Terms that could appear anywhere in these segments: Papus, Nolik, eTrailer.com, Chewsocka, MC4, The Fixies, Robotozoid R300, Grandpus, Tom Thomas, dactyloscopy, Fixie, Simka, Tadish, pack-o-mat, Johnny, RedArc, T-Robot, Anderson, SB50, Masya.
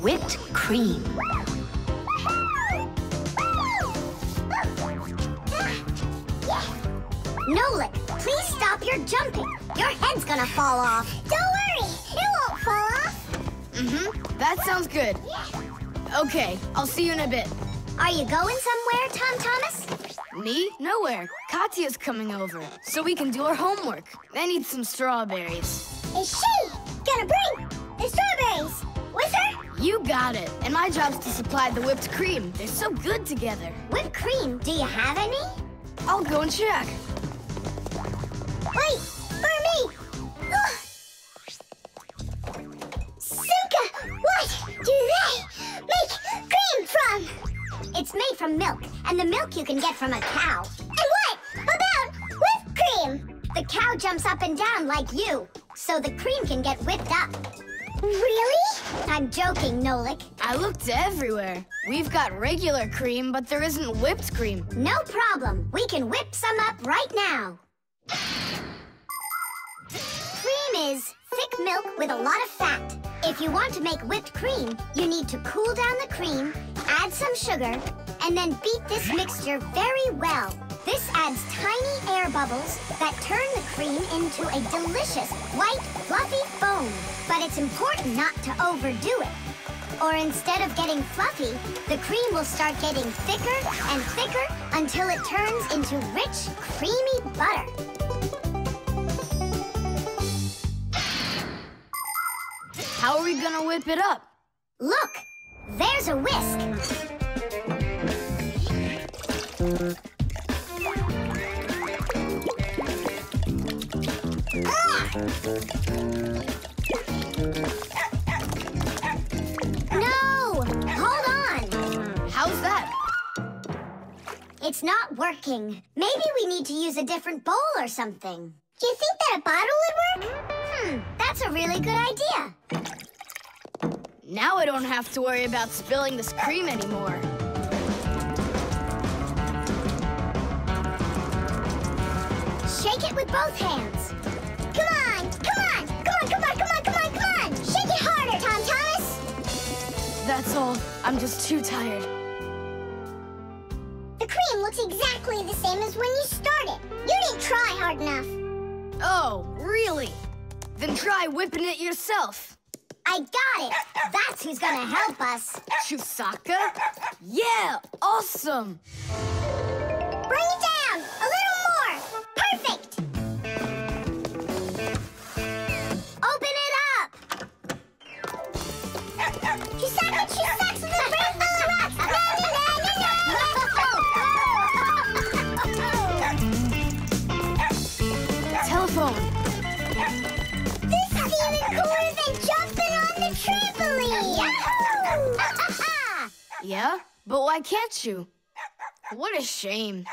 whipped cream. Nolik, please stop your jumping. Your head's gonna fall off. Don't worry, it won't fall off. Mm-hmm, that sounds good. Okay, I'll see you in a bit. Are you going somewhere, Tom Thomas? Me? Nowhere. Katya's coming over, so we can do our homework. I need some strawberries. Is she gonna bring the strawberries with her? You got it. And my job's to supply the whipped cream. They're so good together. Whipped cream? Do you have any? I'll go and check. Wait, for me! Oh. Simka, what do they make cream from? It's made from milk, and the milk you can get from a cow. And what about whipped cream? The cow jumps up and down like you, so the cream can get whipped up. Really? I'm joking, Nolik. I looked everywhere. We've got regular cream, but there isn't whipped cream. No problem. We can whip some up right now. Cream is thick milk with a lot of fat. If you want to make whipped cream, you need to cool down the cream, add some sugar, and then beat this mixture very well. This adds tiny air bubbles that turn the cream into a delicious, white, fluffy foam. But it's important not to overdo it. Or instead of getting fluffy, the cream will start getting thicker and thicker until it turns into rich, creamy butter. How are we gonna whip it up? Look, there's a whisk. No! Hold on! How's that? It's not working. Maybe we need to use a different bowl or something. Do you think that a bottle would work? That's a really good idea. Now I don't have to worry about spilling this cream anymore. Shake it with both hands. Come on, come on, come on, come on, come on, come on, come on! Shake it harder, Tom Thomas! That's all. I'm just too tired. The cream looks exactly the same as when you started. You didn't try hard enough. Oh, really? Then try whipping it yourself. I got it. That's who's gonna help us. Chewsocka? Yeah, awesome. Bring it down, a little more. Perfect. Open it up. Chewsocka, Chewsocka, the Grandpus rocks. Na-na-na-na-na. Telephone. Cooler than jumping on the trampoline! Yeah, but why can't you? What a shame.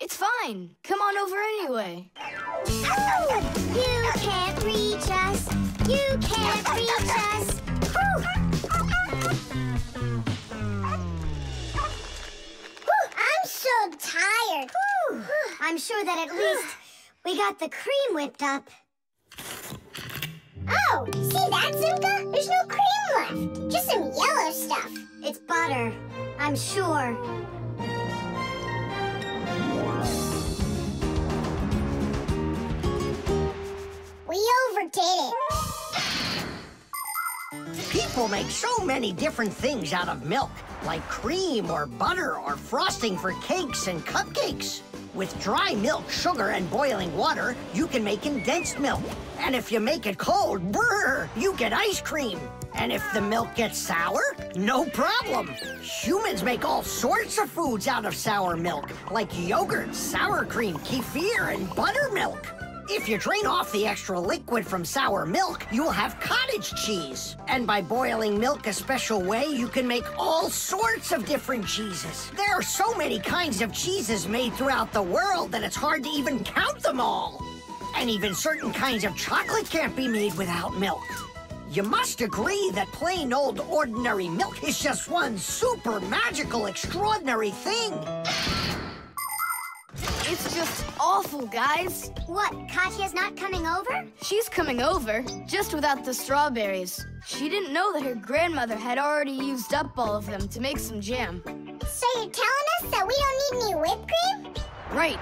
It's fine. Come on over anyway. You can't reach us. You can't reach us. I'm so tired. I'm sure that at least we got the cream whipped up. Oh, see that, Simka? There's no cream left. Just some yellow stuff. It's butter, I'm sure. We overdid it. People make so many different things out of milk, like cream or butter or frosting for cakes and cupcakes. With dry milk, sugar, and boiling water, you can make condensed milk. And if you make it cold, brr, you get ice cream. And if the milk gets sour, no problem. Humans make all sorts of foods out of sour milk, like yogurt, sour cream, kefir, and buttermilk. If you drain off the extra liquid from sour milk, you'll have cottage cheese. And by boiling milk a special way, you can make all sorts of different cheeses. There are so many kinds of cheeses made throughout the world that it's hard to even count them all. And even certain kinds of chocolate can't be made without milk. You must agree that plain old ordinary milk is just one super magical extraordinary thing. It's just awful, guys. What, Katya's not coming over? She's coming over, just without the strawberries. She didn't know that her grandmother had already used up all of them to make some jam. So you're telling us that we don't need any whipped cream? Right.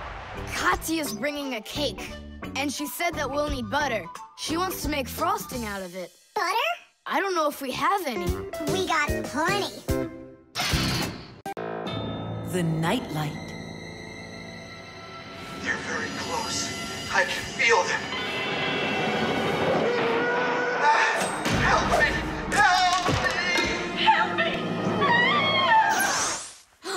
Katya's bringing a cake, and she said that we'll need butter. She wants to make frosting out of it. Butter? I don't know if we have any. We got plenty. The nightlight. They're very close. I can feel them. Ah, help me! Help me!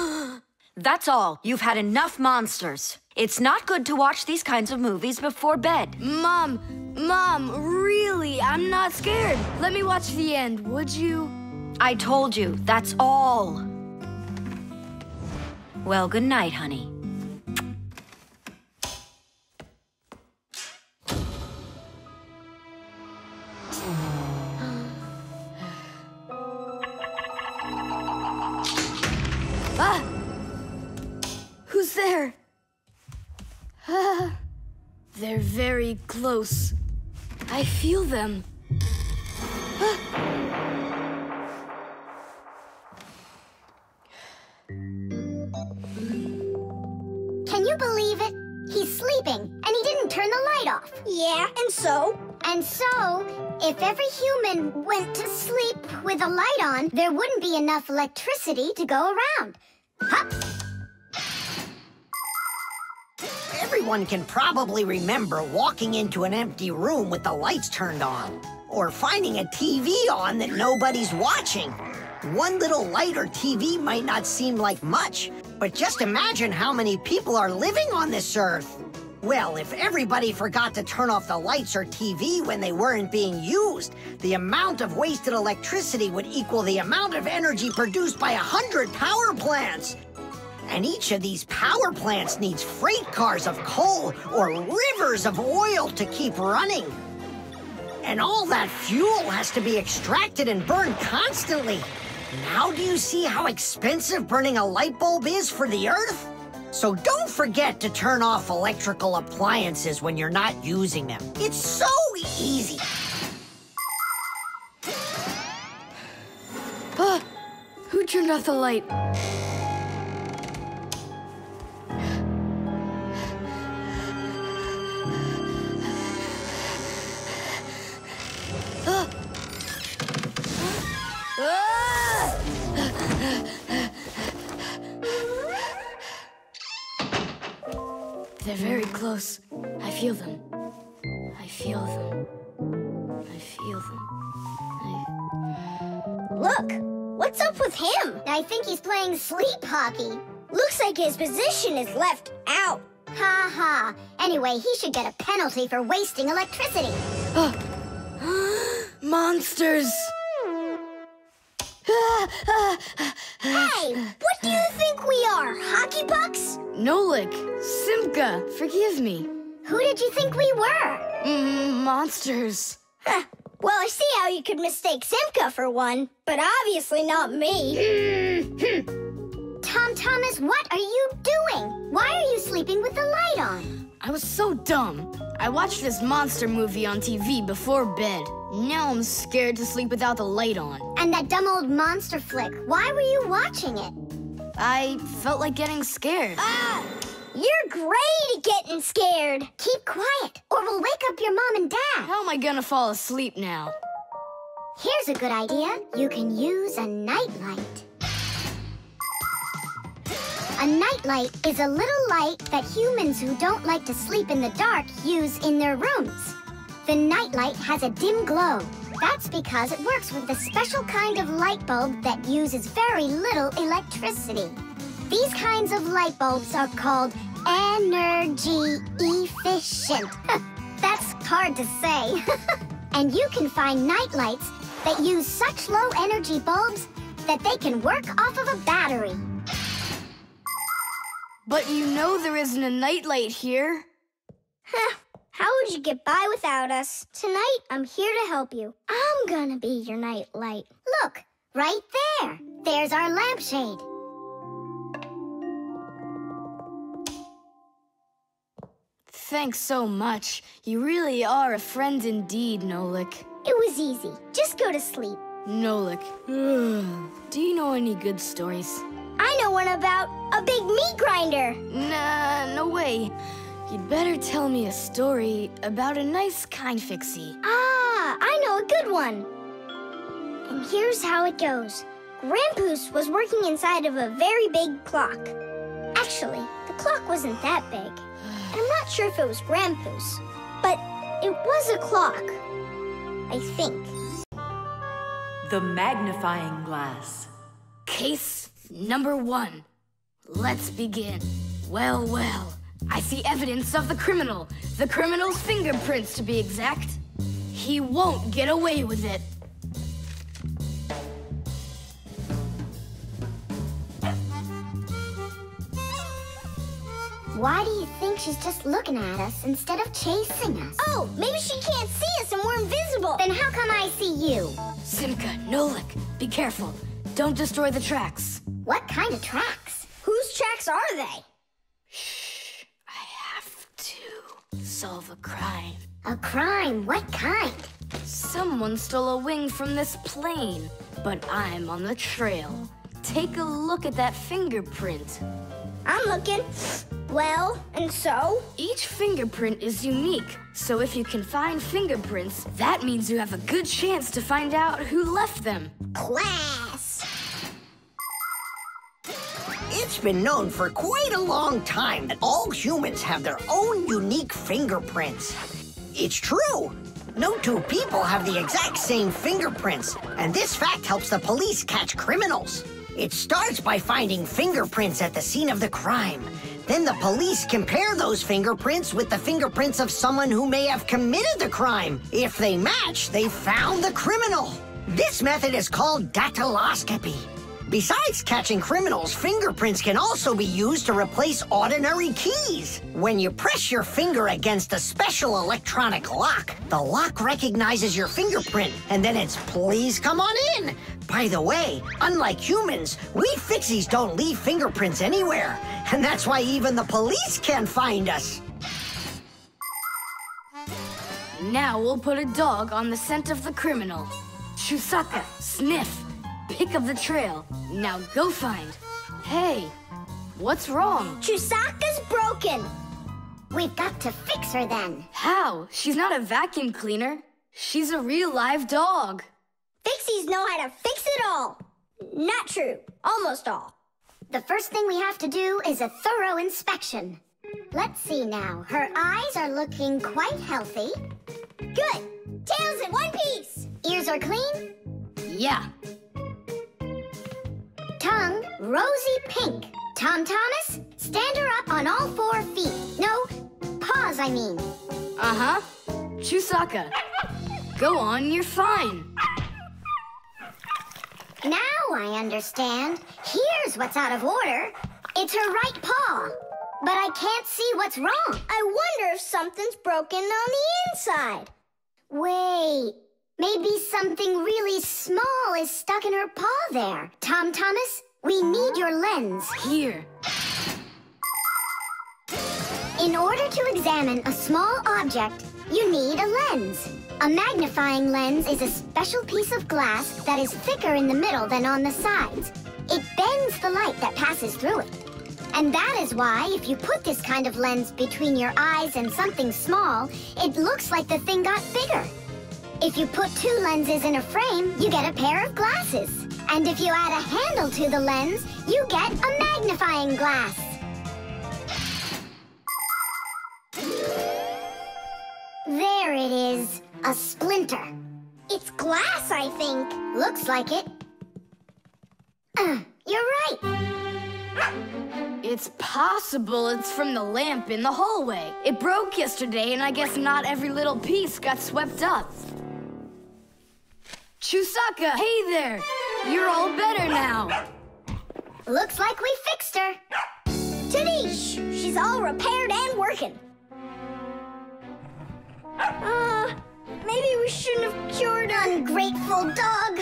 Help me! That's all. You've had enough monsters. It's not good to watch these kinds of movies before bed. Mom, really, I'm not scared. Let me watch the end, would you? I told you, that's all. Well, good night, honey. Ah! Who's there? They're very close. I feel them. Can you believe it? He's sleeping, and he didn't turn the light off. Yeah, and so? And so, if every human went to sleep with a light on, there wouldn't be enough electricity to go around. Hop! Everyone can probably remember walking into an empty room with the lights turned on, or finding a TV on that nobody's watching. One little light or TV might not seem like much, but just imagine how many people are living on this earth. Well, if everybody forgot to turn off the lights or TV when they weren't being used, the amount of wasted electricity would equal the amount of energy produced by 100 power plants. And each of these power plants needs freight cars of coal or rivers of oil to keep running. And all that fuel has to be extracted and burned constantly. Now do you see how expensive burning a light bulb is for the Earth? So don't forget to turn off electrical appliances when you're not using them. It's so easy. Who turned off the light? They're very close. I feel them. I feel them. I feel them. Look! What's up with him? I think he's playing sleep hockey. Looks like his position is left out. Ha ha. Anyway, he should get a penalty for wasting electricity. Monsters! Hey, what do you think we are, hockey pucks? Nolik, Simka, forgive me. Who did you think we were? Monsters. Huh. Well, I see how you could mistake Simka for one, but obviously not me. Tom Thomas, what are you doing? Why are you sleeping with the light on? I was so dumb. I watched this monster movie on TV before bed. Now I'm scared to sleep without the light on. And that dumb old monster flick, why were you watching it? I felt like getting scared. Ah! You're great at getting scared. Keep quiet, or we'll wake up your mom and dad. How am I gonna fall asleep now? Here's a good idea. You can use a nightlight. A nightlight is a little light that humans who don't like to sleep in the dark use in their rooms. The nightlight has a dim glow. That's because it works with a special kind of light bulb that uses very little electricity. These kinds of light bulbs are called energy efficient. That's hard to say. And you can find nightlights that use such low energy bulbs that they can work off of a battery. But you know there isn't a nightlight here. How would you get by without us? Tonight, I'm here to help you. I'm gonna be your nightlight. Look, right there. There's our lampshade. Thanks so much. You really are a friend indeed, Nolik. It was easy. Just go to sleep. Nolik, do you know any good stories? I know one about a big meat grinder. Nah, no way. You'd better tell me a story about a nice, kind Fixie. Ah, I know a good one. And here's how it goes. Grandpus was working inside of a very big clock. Actually, the clock wasn't that big. And I'm not sure if it was Grandpus, but it was a clock, I think. The magnifying glass. Case number one. Let's begin. Well, well, I see evidence of the criminal. The criminal's fingerprints, to be exact. He won't get away with it. Why do you think she's just looking at us instead of chasing us? Oh, maybe she can't see us and we're invisible. Then how come I see you? Simka, Nolik, be careful. Don't destroy the tracks. What kind of tracks? Whose tracks are they? Shh, I have to solve a crime. A crime? What kind? Someone stole a wing from this plane, but I'm on the trail. Take a look at that fingerprint. I'm looking. Well, and so? Each fingerprint is unique, so if you can find fingerprints, that means you have a good chance to find out who left them. Class! It's been known for quite a long time that all humans have their own unique fingerprints. It's true! No two people have the exact same fingerprints, and this fact helps the police catch criminals. It starts by finding fingerprints at the scene of the crime. Then the police compare those fingerprints with the fingerprints of someone who may have committed the crime. If they match, they found the criminal. This method is called dactyloscopy. Besides catching criminals, fingerprints can also be used to replace ordinary keys. When you press your finger against a special electronic lock, the lock recognizes your fingerprint, and then it's "Please come on in." By the way, unlike humans, we Fixies don't leave fingerprints anywhere. And that's why even the police can't find us. Now we'll put a dog on the scent of the criminal. Chewsocka, sniff. Pick up the trail. Now go find. Hey, what's wrong? Chewsocka's broken. We've got to fix her then. How? She's not a vacuum cleaner. She's a real live dog. Fixies know how to fix it all. Not true. Almost all. The first thing we have to do is a thorough inspection. Let's see now. Her eyes are looking quite healthy. Good. Tail's in one piece. Ears are clean? Yeah. Tongue, rosy pink. Tom Thomas, stand her up on all 4 feet. No, paws, I mean. Uh-huh. Chewsocka, go on, you're fine. Now I understand. Here's what's out of order. It's her right paw. But I can't see what's wrong. I wonder if something's broken on the inside. Wait, maybe something really small is stuck in her paw there. Tom Thomas, we need your lens. Here. In order to examine a small object, you need a lens. A magnifying lens is a special piece of glass that is thicker in the middle than on the sides. It bends the light that passes through it. And that is why if you put this kind of lens between your eyes and something small, it looks like the thing got bigger. If you put two lenses in a frame, you get a pair of glasses. And if you add a handle to the lens, you get a magnifying glass. There it is. A splinter. It's glass, I think. Looks like it. You're right. It's possible it's from the lamp in the hallway. It broke yesterday, and I guess not every little piece got swept up. Chewsocka, hey there. You're all better now. Looks like we fixed her. Tadish, she's all repaired and working. Maybe we shouldn't have cured an ungrateful dog.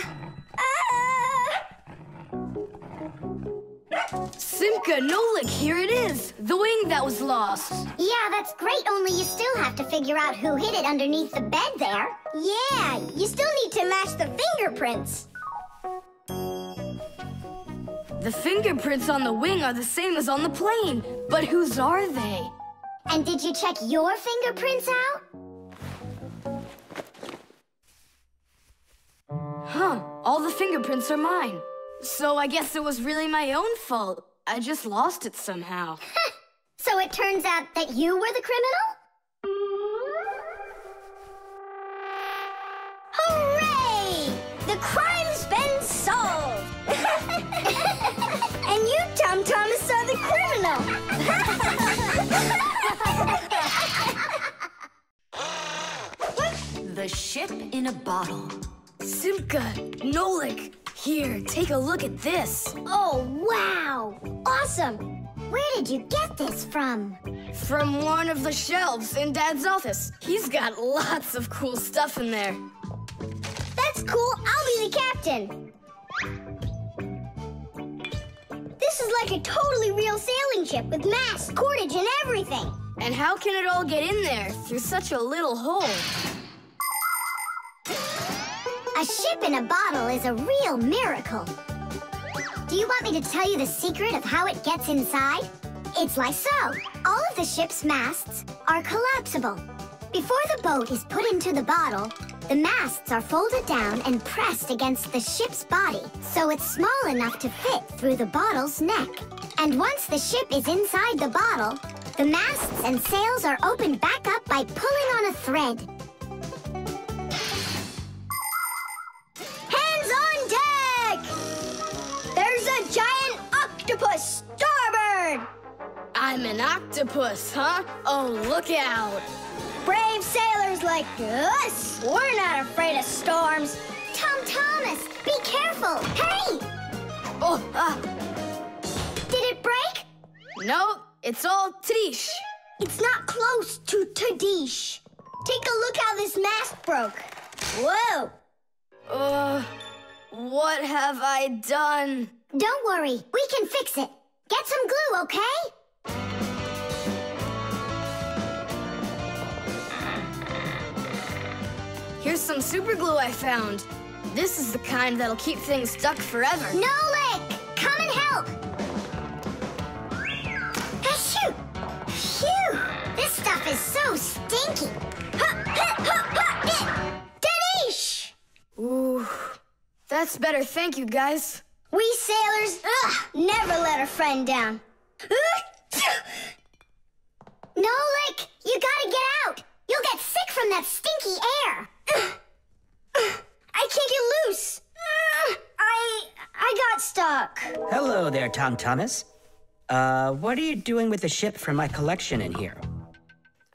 Ah! Simka, Nolik, here it is! The wing that was lost! Yeah, that's great, only you still have to figure out who hid it underneath the bed there. Yeah, you still need to match the fingerprints. The fingerprints on the wing are the same as on the plane, but whose are they? And did you check your fingerprints out? Huh, all the fingerprints are mine. So I guess it was really my own fault. I just lost it somehow. So it turns out that you were the criminal? Hooray! The crime's been solved! And you, Tom Thomas, are the criminal! The ship in a bottle. Simka, Nolik, here, take a look at this. Oh, wow! Awesome! Where did you get this from? From one of the shelves in Dad's office. He's got lots of cool stuff in there. That's cool. I'll be the captain. This is like a totally real sailing ship with masts, cordage, and everything. And how can it all get in there through such a little hole? A ship in a bottle is a real miracle. Do you want me to tell you the secret of how it gets inside? It's like so. All of the ship's masts are collapsible. Before the boat is put into the bottle, the masts are folded down and pressed against the ship's body, so it's small enough to fit through the bottle's neck. And once the ship is inside the bottle, the masts and sails are opened back up by pulling on a thread. Starboard! I'm an octopus, huh? Oh, look out! Brave sailors like us, we're not afraid of storms. Tom Thomas, be careful! Hurry! Oh, Did it break? No, it's all Tadish. It's not close to Tadish. Take a look how this mast broke. Whoa! What have I done? Don't worry, we can fix it. Get some glue, okay? Here's some super glue I found. This is the kind that'll keep things stuck forever. Nolik, come and help! Achoo! Phew! This stuff is so stinky. Tadish! Ooh, that's better, thank you, guys. We sailors never let a friend down. Nolik, you gotta get out. You'll get sick from that stinky air. I can't get loose. I got stuck. Hello there, Tom Thomas. What are you doing with the ship from my collection in here?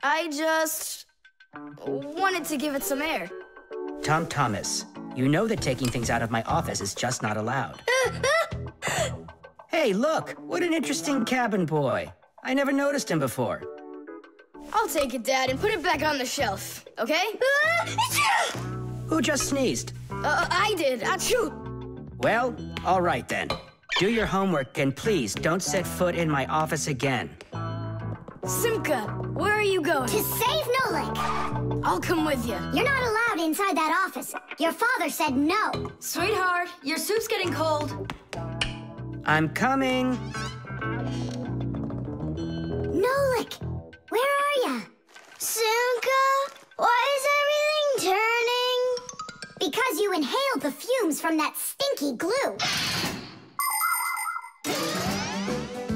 I just wanted to give it some air. Tom Thomas, you know that taking things out of my office is just not allowed. Hey, look! What an interesting cabin boy. I never noticed him before. I'll take it, Dad, and put it back on the shelf, okay? Who just sneezed? I did. Achoo! Well, all right then. Do your homework and please don't set foot in my office again. Simka, where are you going? To save Nolik! I'll come with you. You're not allowed inside that office. Your father said no. Sweetheart, your soup's getting cold. I'm coming. Nolik, where are ya? Simka, why is everything turning? Because you inhaled the fumes from that stinky glue.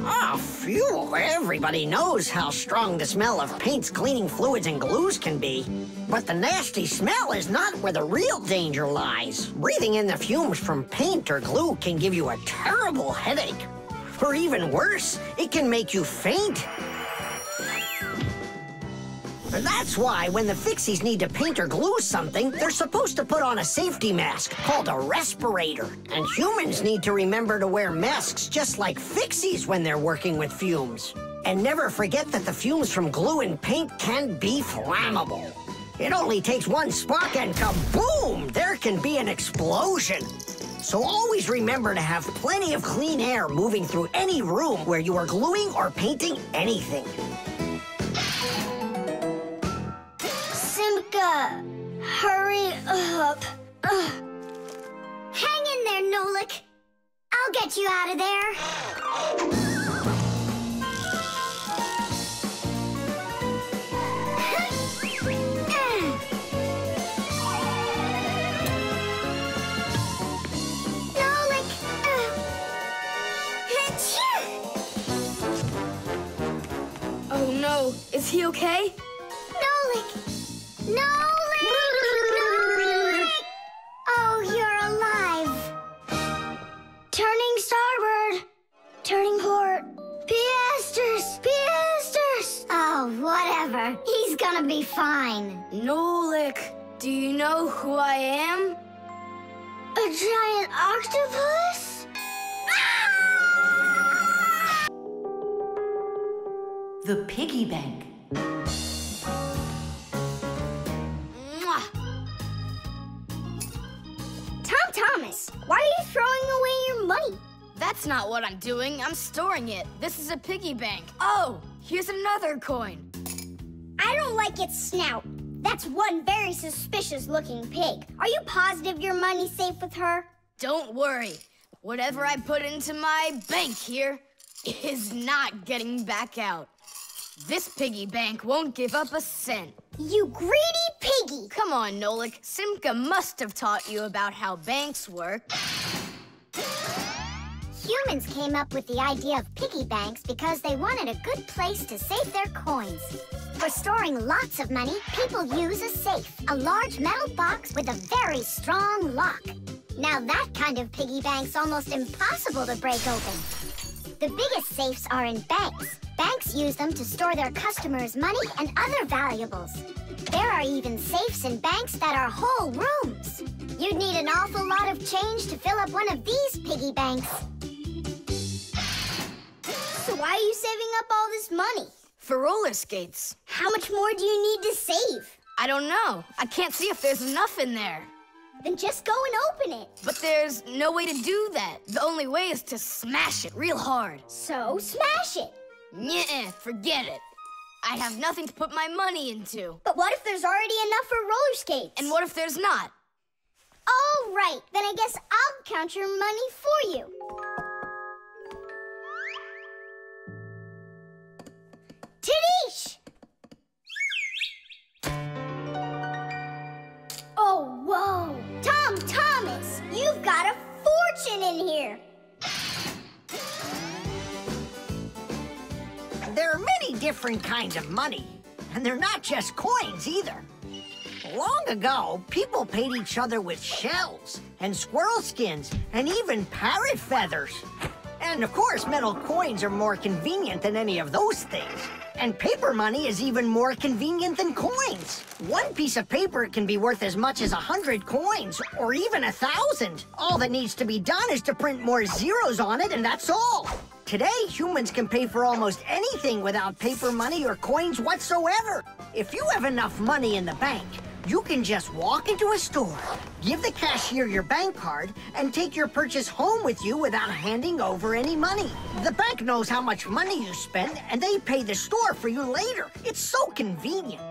Ah, phew! Everybody knows how strong the smell of paints, cleaning fluids, and glues can be. But the nasty smell is not where the real danger lies. Breathing in the fumes from paint or glue can give you a terrible headache. Or even worse, it can make you faint. That's why when the Fixies need to paint or glue something, they're supposed to put on a safety mask called a respirator. And humans need to remember to wear masks just like Fixies when they're working with fumes. And never forget that the fumes from glue and paint can be flammable. It only takes one spark and kaboom! There can be an explosion. So always remember to have plenty of clean air moving through any room where you are gluing or painting anything. Simka, hurry up. Hang in there, Nolik. I'll get you out of there. Is he okay? Nolik! Nolik! Nolik! Oh, you're alive. Turning starboard. Turning port. Piasters! Piasters! Oh, whatever. He's gonna be fine. Nolik, do you know who I am? A giant octopus? The piggy bank. Mwah. Tom Thomas, why are you throwing away your money? That's not what I'm doing. I'm storing it. This is a piggy bank. Oh, here's another coin. I don't like its snout. That's one very suspicious looking pig. Are you positive your money's safe with her? Don't worry. Whatever I put into my bank here is not getting back out. This piggy bank won't give up a cent. You greedy piggy! Come on, Nolik. Simka must have taught you about how banks work. Humans came up with the idea of piggy banks because they wanted a good place to save their coins. For storing lots of money, people use a safe, a large metal box with a very strong lock. Now that kind of piggy bank's almost impossible to break open. The biggest safes are in banks. Banks use them to store their customers' money and other valuables. There are even safes in banks that are whole rooms. You'd need an awful lot of change to fill up one of these piggy banks. So why are you saving up all this money? For roller skates. How much more do you need to save? I don't know. I can't see if there's enough in there. Then just go and open it. But there's no way to do that. The only way is to smash it real hard. So smash it. Nuh-uh, forget it. I have nothing to put my money into. But what if there's already enough for roller skates? And what if there's not? All right, then I guess I'll count your money for you. Tidish! Oh, whoa! Tom Thomas, you've got a fortune in here! There are many different kinds of money, and they're not just coins either. Long ago, people paid each other with shells and squirrel skins and even parrot feathers. And of course, metal coins are more convenient than any of those things. And paper money is even more convenient than coins. One piece of paper can be worth as much as 100 coins or even 1,000. All that needs to be done is to print more zeros on it, and that's all. Today, humans can pay for almost anything without paper money or coins whatsoever. If you have enough money in the bank, you can just walk into a store, give the cashier your bank card, and take your purchase home with you without handing over any money. The bank knows how much money you spend, and they pay the store for you later. It's so convenient.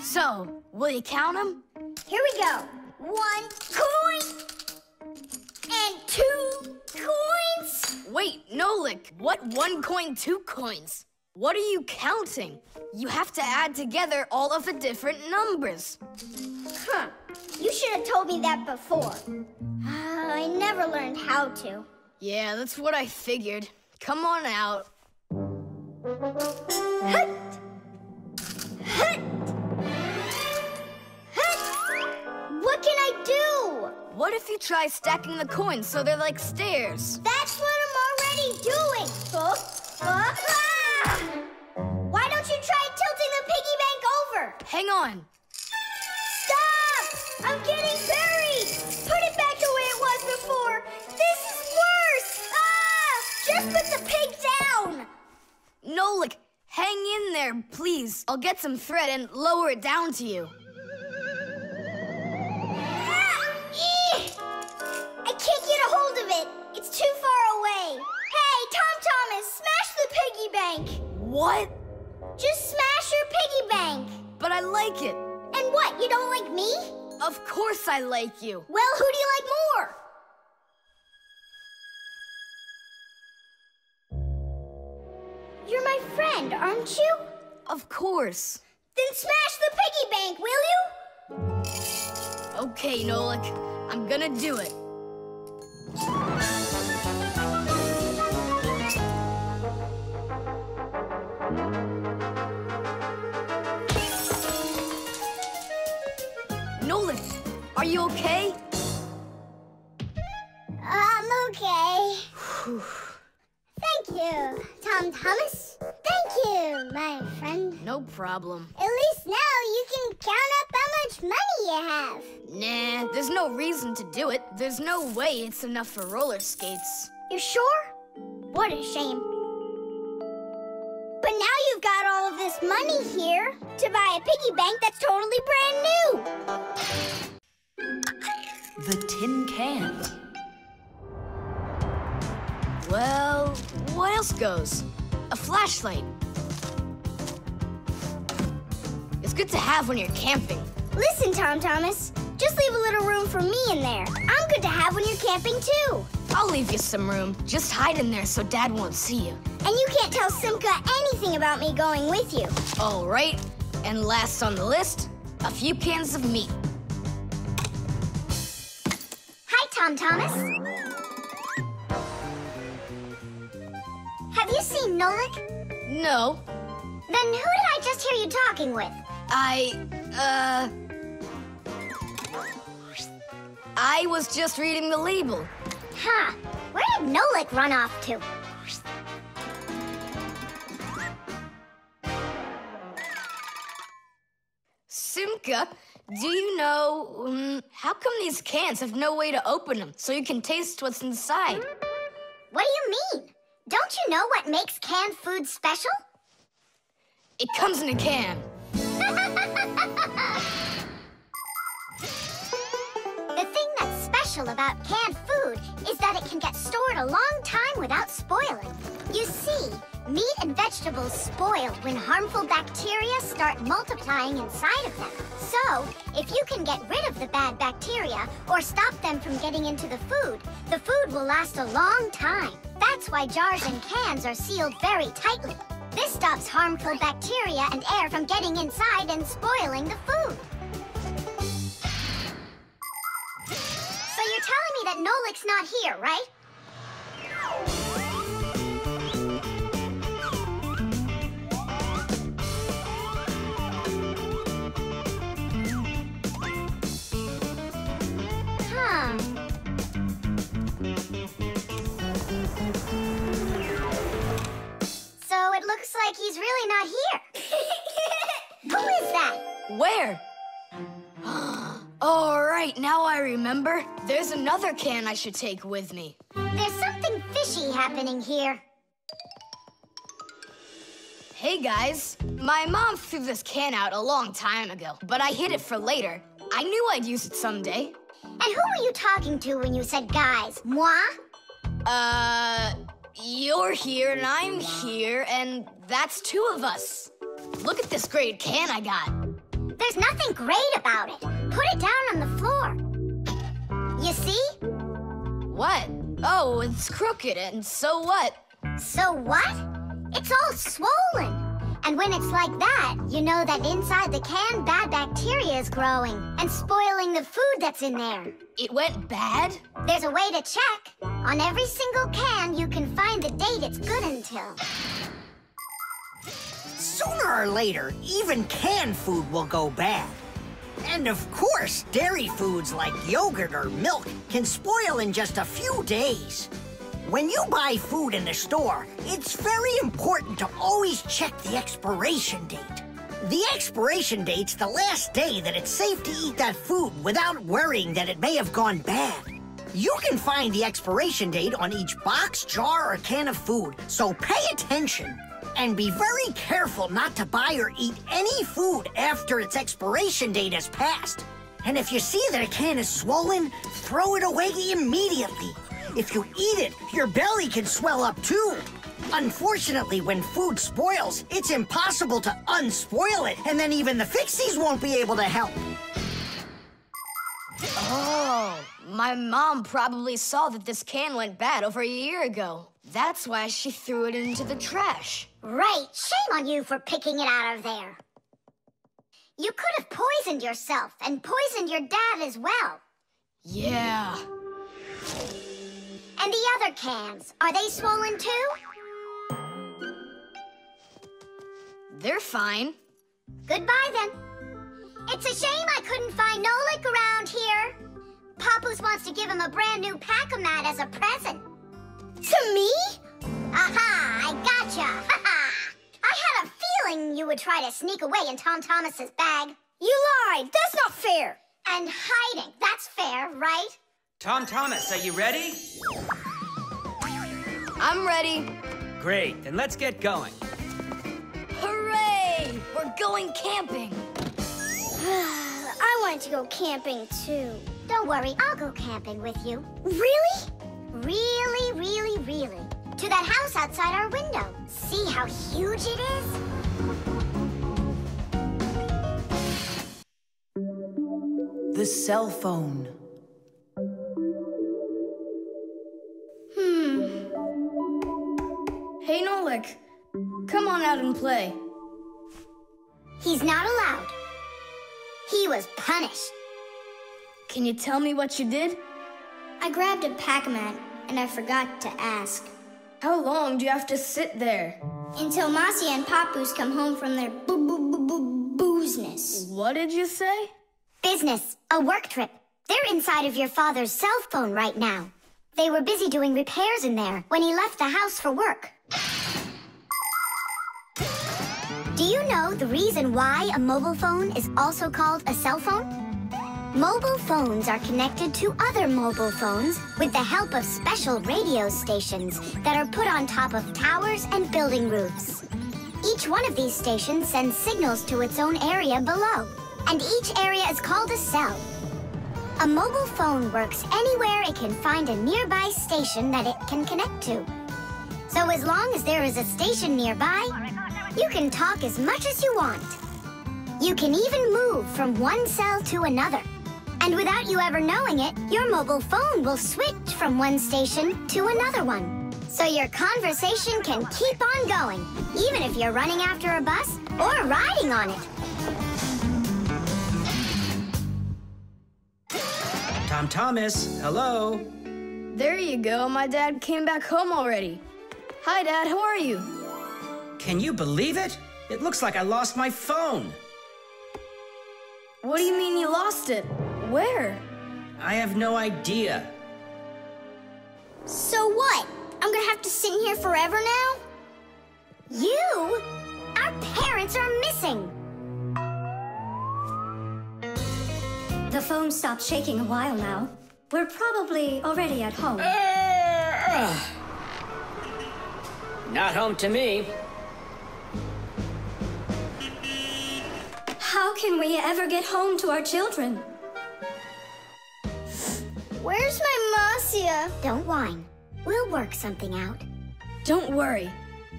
So, will you count them? Here we go. 1 coin. And 2 coins? Wait, Nolik, what 1 coin, 2 coins? What are you counting? You have to add together all of the different numbers. Huh, you should have told me that before. I never learned how to. Yeah, that's what I figured. Come on out. Hut! Hut! Hut! What can I do? What if you try stacking the coins so they're like stairs? That's what I'm already doing! Why don't you try tilting the piggy bank over? Hang on. Stop! I'm getting buried! Put it back the way it was before! This is worse! Ah! Just put the pig down! Nolik, hang in there, please. I'll get some thread and lower it down to you. Of course I like you. Well, who do you like more? You're my friend, aren't you? Of course. Then smash the piggy bank, will you? Okay, Nolik. I'm gonna do it. Nolik, are you okay? I'm okay. Thank you, Tom Thomas. Thank you, my friend. No problem. At least now you can count up how much money you have. Nah, there's no reason to do it. There's no way it's enough for roller skates. You sure? What a shame. But now you've got all of this money here to buy a piggy bank that's totally brand new. The tin can. Well, what else goes? A flashlight. It's good to have when you're camping. Listen, Tom Thomas, just leave a little room for me in there. I'm good to have when you're camping, too. I'll leave you some room. Just hide in there so Dad won't see you. And you can't tell Simka anything about me going with you. All right. And last on the list, a few cans of meat. Hi, Tom Thomas. Have you seen Nolik? No. Then who did I just hear you talking with? I was just reading the label. Huh. Where did Nolik run off to? Simka, do you know, how come these cans have no way to open them so you can taste what's inside? What do you mean? Don't you know what makes canned food special? It comes in a can. The thing that's special about canned food is that it can get stored a long time without spoiling. You see, meat and vegetables spoil when harmful bacteria start multiplying inside of them. So, if you can get rid of the bad bacteria or stop them from getting into the food will last a long time. That's why jars and cans are sealed very tightly. This stops harmful bacteria and air from getting inside and spoiling the food. So you're telling me that Nolik's not here, right? So it looks like he's really not here. Who is that? Where? All right, now I remember. There's another can I should take with me. There's something fishy happening here. Hey guys, my mom threw this can out a long time ago, but I hid it for later. I knew I'd use it someday. And who were you talking to when you said guys? Moi? You're here and I'm here and that's two of us. Look at this great can I got. There's nothing great about it. Put it down on the floor. You see? What? Oh, it's crooked and so what? So what? It's all swollen. And when it's like that, you know that inside the can, bad bacteria is growing and spoiling the food that's in there. It went bad? There's a way to check. On every single can, you can find the date it's good until. Sooner or later, even canned food will go bad. And of course, dairy foods like yogurt or milk can spoil in just a few days. When you buy food in the store, it's very important to always check the expiration date. The expiration date's the last day that it's safe to eat that food without worrying that it may have gone bad. You can find the expiration date on each box, jar, or can of food, so pay attention. And be very careful not to buy or eat any food after its expiration date has passed. And if you see that a can is swollen, throw it away immediately. If you eat it, your belly can swell up too. Unfortunately, when food spoils, it's impossible to unspoil it, and then even the Fixies won't be able to help. Oh, my mom probably saw that this can went bad over a year ago. That's why she threw it into the trash. Right, shame on you for picking it out of there. You could have poisoned yourself and poisoned your dad as well. Yeah. And the other cans, are they swollen too? They're fine. Goodbye then. It's a shame I couldn't find Nolik around here. Papus wants to give him a brand new pack-o-mat as a present. To me? Aha, I gotcha. I had a feeling you would try to sneak away in Tom Thomas's bag. You lied, that's not fair. And hiding, that's fair, right? Tom Thomas, are you ready? I'm ready. Great, then let's get going. Hooray! We're going camping. I want to go camping too. Don't worry, I'll go camping with you. Really? Really, really, really. To that house outside our window. See how huge it is? The cell phone. Hey, Nolik, come on out and play. He's not allowed. He was punished. Can you tell me what you did? I grabbed a pack-o-mat, and I forgot to ask. How long do you have to sit there? Until Masya and Papus come home from their booziness. What did you say? Business, a work trip. They're inside of your father's cell phone right now. They were busy doing repairs in there when he left the house for work. Do you know the reason why a mobile phone is also called a cell phone? Mobile phones are connected to other mobile phones with the help of special radio stations that are put on top of towers and building roofs. Each one of these stations sends signals to its own area below, and each area is called a cell. A mobile phone works anywhere it can find a nearby station that it can connect to. So as long as there is a station nearby, you can talk as much as you want. You can even move from one cell to another. And without you ever knowing it, your mobile phone will switch from one station to another one. So your conversation can keep on going, even if you're running after a bus or riding on it. Tom Thomas, hello. There you go, my dad came back home already. Hi, Dad, how are you? Can you believe it? It looks like I lost my phone. What do you mean you lost it? Where? I have no idea. So what? I'm gonna have to sit in here forever now? You? Our parents are missing! The phone stopped shaking a while now. We're probably already at home. Not home to me. How can we ever get home to our children? Where's my Masya? Don't whine. We'll work something out. Don't worry.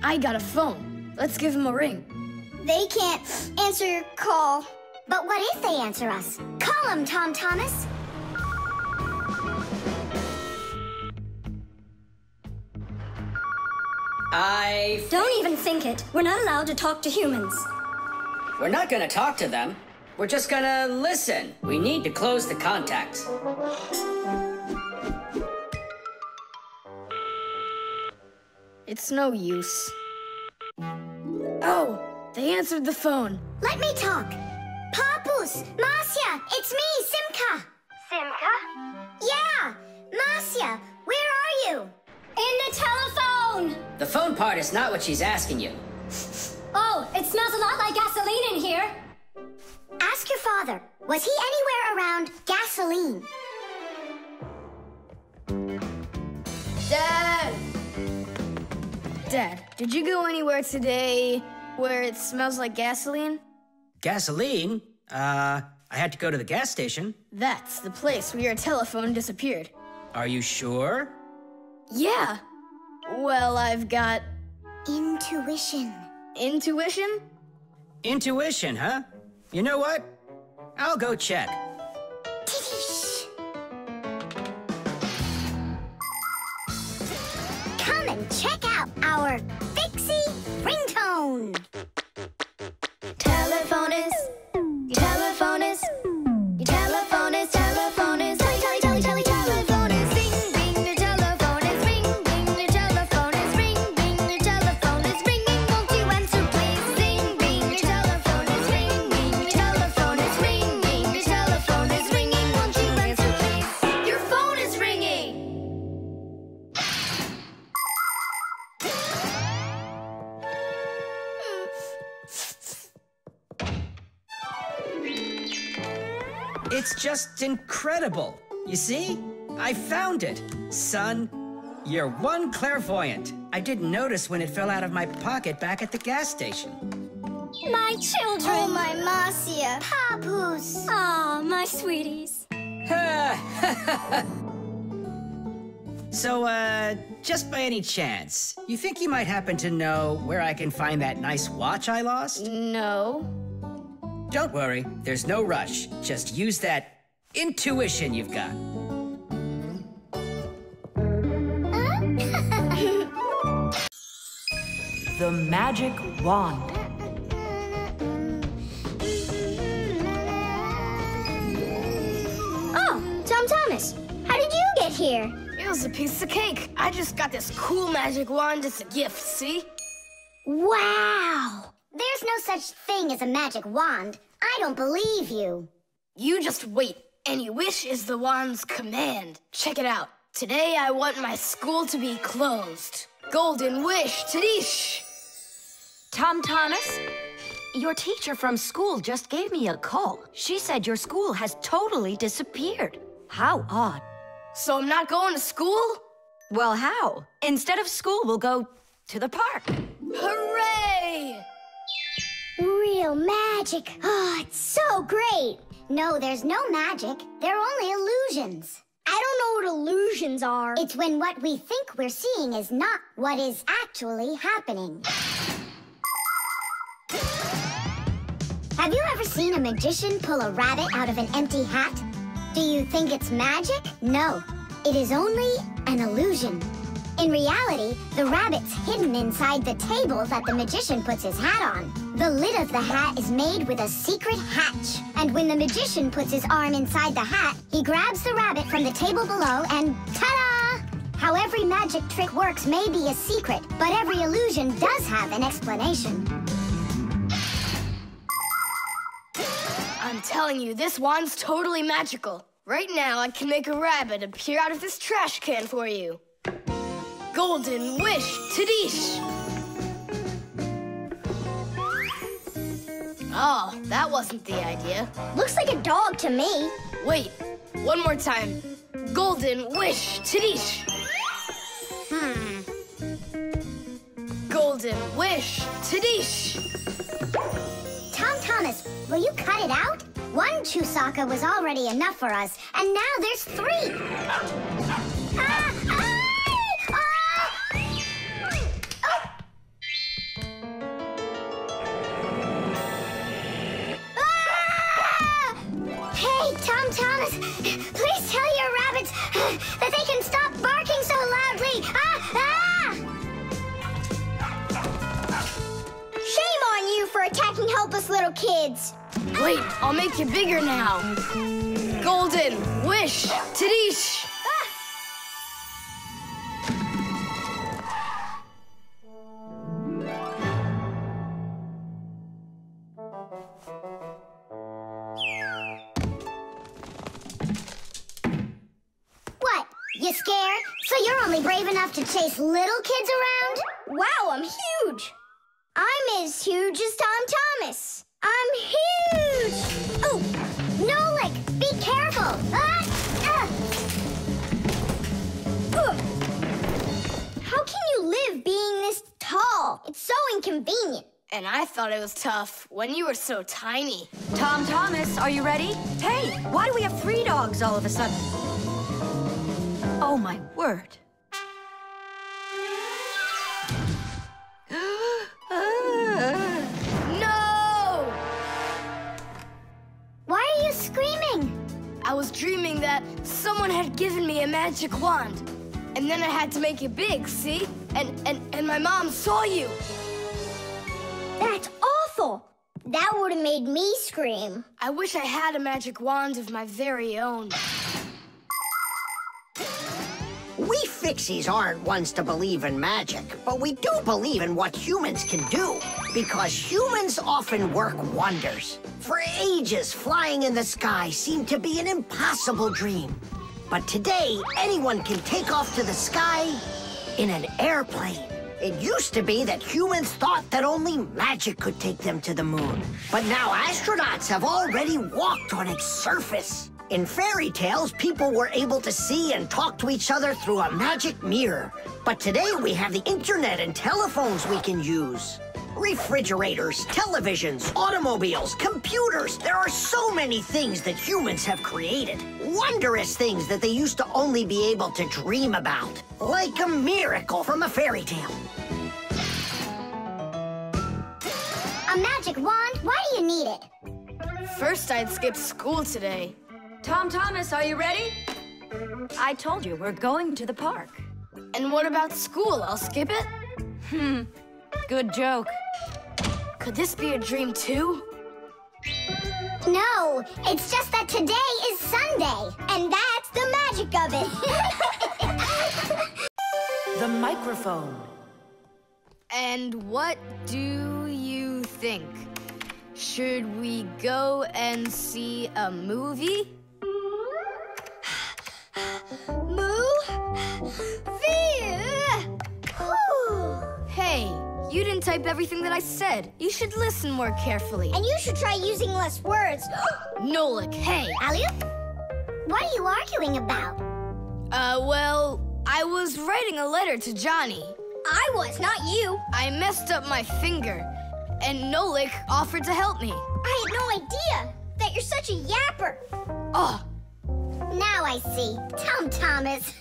I got a phone. Let's give him a ring. They can't answer your call. But what if they answer us? Call him, Tom Thomas. Don't even think it. We're not allowed to talk to humans. We're not gonna talk to them. We're just gonna listen. We need to close the contacts. It's no use. Oh, they answered the phone. Let me talk. Papus, Masya, it's me, Simka. Simka? Yeah, Masya, where are you? In the telephone. The phone part is not what she's asking you. Oh, it smells a lot like gasoline in here. Ask your father, was he anywhere around gasoline? Dad! Dad, did you go anywhere today where it smells like gasoline? Gasoline? I had to go to the gas station. That's the place where your telephone disappeared. Are you sure? Yeah. Well, I've got... intuition. Intuition? Intuition, huh? You know what? I'll go check. and check out our Fixie ringtone. Telephone is, telephone is, telephone is, telephone is, telly, telly, telly, telly, telephone is. Ding, ding, your telephone is, ring, ding, your telephone is, ring, ding, your telephone is, ringing, won't you answer please? Ding, ding, your telephone is, ring, ding, your telephone is, ring, ding, your telephone is, ringing, won't you answer please? Your phone is ringing! It's just incredible. You see? I found it. Son, you're one clairvoyant. I didn't notice when it fell out of my pocket back at the gas station. My children. Oh, my Masya. Papus. Oh, my sweeties. So, just by any chance, you think you might happen to know where I can find that nice watch I lost? No. Don't worry, there's no rush. Just use that intuition you've got. The magic wand. Oh, Tom Thomas, how did you get here? It was a piece of cake. I just got this cool magic wand as a gift, see? Wow! There's no such thing as a magic wand. I don't believe you. You just wait. Any wish is the wand's command. Check it out. Today I want my school to be closed. Golden wish, Tadish. Tom Thomas, your teacher from school just gave me a call. She said your school has totally disappeared. How odd. So I'm not going to school? Well, how? Instead of school, we'll go to the park. Hooray! Real magic. Oh, it's so great. No, there's no magic. They're only illusions. I don't know what illusions are. It's when what we think we're seeing is not what is actually happening. Have you ever seen a magician pull a rabbit out of an empty hat? Do you think it's magic? No, it is only an illusion. In reality, the rabbit's hidden inside the table that the magician puts his hat on. The lid of the hat is made with a secret hatch. And when the magician puts his arm inside the hat, he grabs the rabbit from the table below and ta-da! How every magic trick works may be a secret, but every illusion does have an explanation. I'm telling you, this wand's totally magical. Right now, I can make a rabbit appear out of this trash can for you. Golden wish, Tadish! Oh, that wasn't the idea. Looks like a dog to me. Wait, one more time. Golden wish, Tadish! Golden wish, Tadish! Tom Thomas, will you cut it out? One Chewsocka was already enough for us, and now there's three! Tom Thomas, please tell your rabbits that they can stop barking so loudly. Shame on you for attacking helpless little kids. Wait, I'll make you bigger now. Golden wish, Tadish. You scared? So you're only brave enough to chase little kids around? Wow, I'm huge! I'm as huge as Tom Thomas! I'm huge! Oh! Nolik, be careful! How can you live being this tall? It's so inconvenient. And I thought it was tough when you were so tiny. Tom Thomas, are you ready? Hey, why do we have three dogs all of a sudden? Oh, my word. No! Why are you screaming? I was dreaming that someone had given me a magic wand. And then I had to make it big, see? and my mom saw you. That's awful. That would have made me scream. I wish I had a magic wand of my very own. We Fixies aren't ones to believe in magic, but we do believe in what humans can do, because humans often work wonders. For ages, flying in the sky seemed to be an impossible dream. But today, anyone can take off to the sky in an airplane. It used to be that humans thought that only magic could take them to the moon. But now astronauts have already walked on its surface. In fairy tales, people were able to see and talk to each other through a magic mirror. But today we have the internet and telephones we can use. Refrigerators, televisions, automobiles, computers. There are so many things that humans have created. Wondrous things that they used to only be able to dream about. Like a miracle from a fairy tale. A magic wand? Why do you need it? First, I'd skip school today. Tom Thomas, are you ready? I told you, we're going to the park. And what about school? I'll skip it? Good joke. Could this be a dream too? No, it's just that today is Sunday, and that's the magic of it. The microphone. And what do you think? Should we go and see a movie? Hey, you didn't type everything that I said. You should listen more carefully. And you should try using less words. Nolik, hey. Alia? What are you arguing about? Well, I was writing a letter to Johnny. I was, not you. I messed up my finger, and Nolik offered to help me. I had no idea that you're such a yapper. Oh. Now I see. Tom Thomas.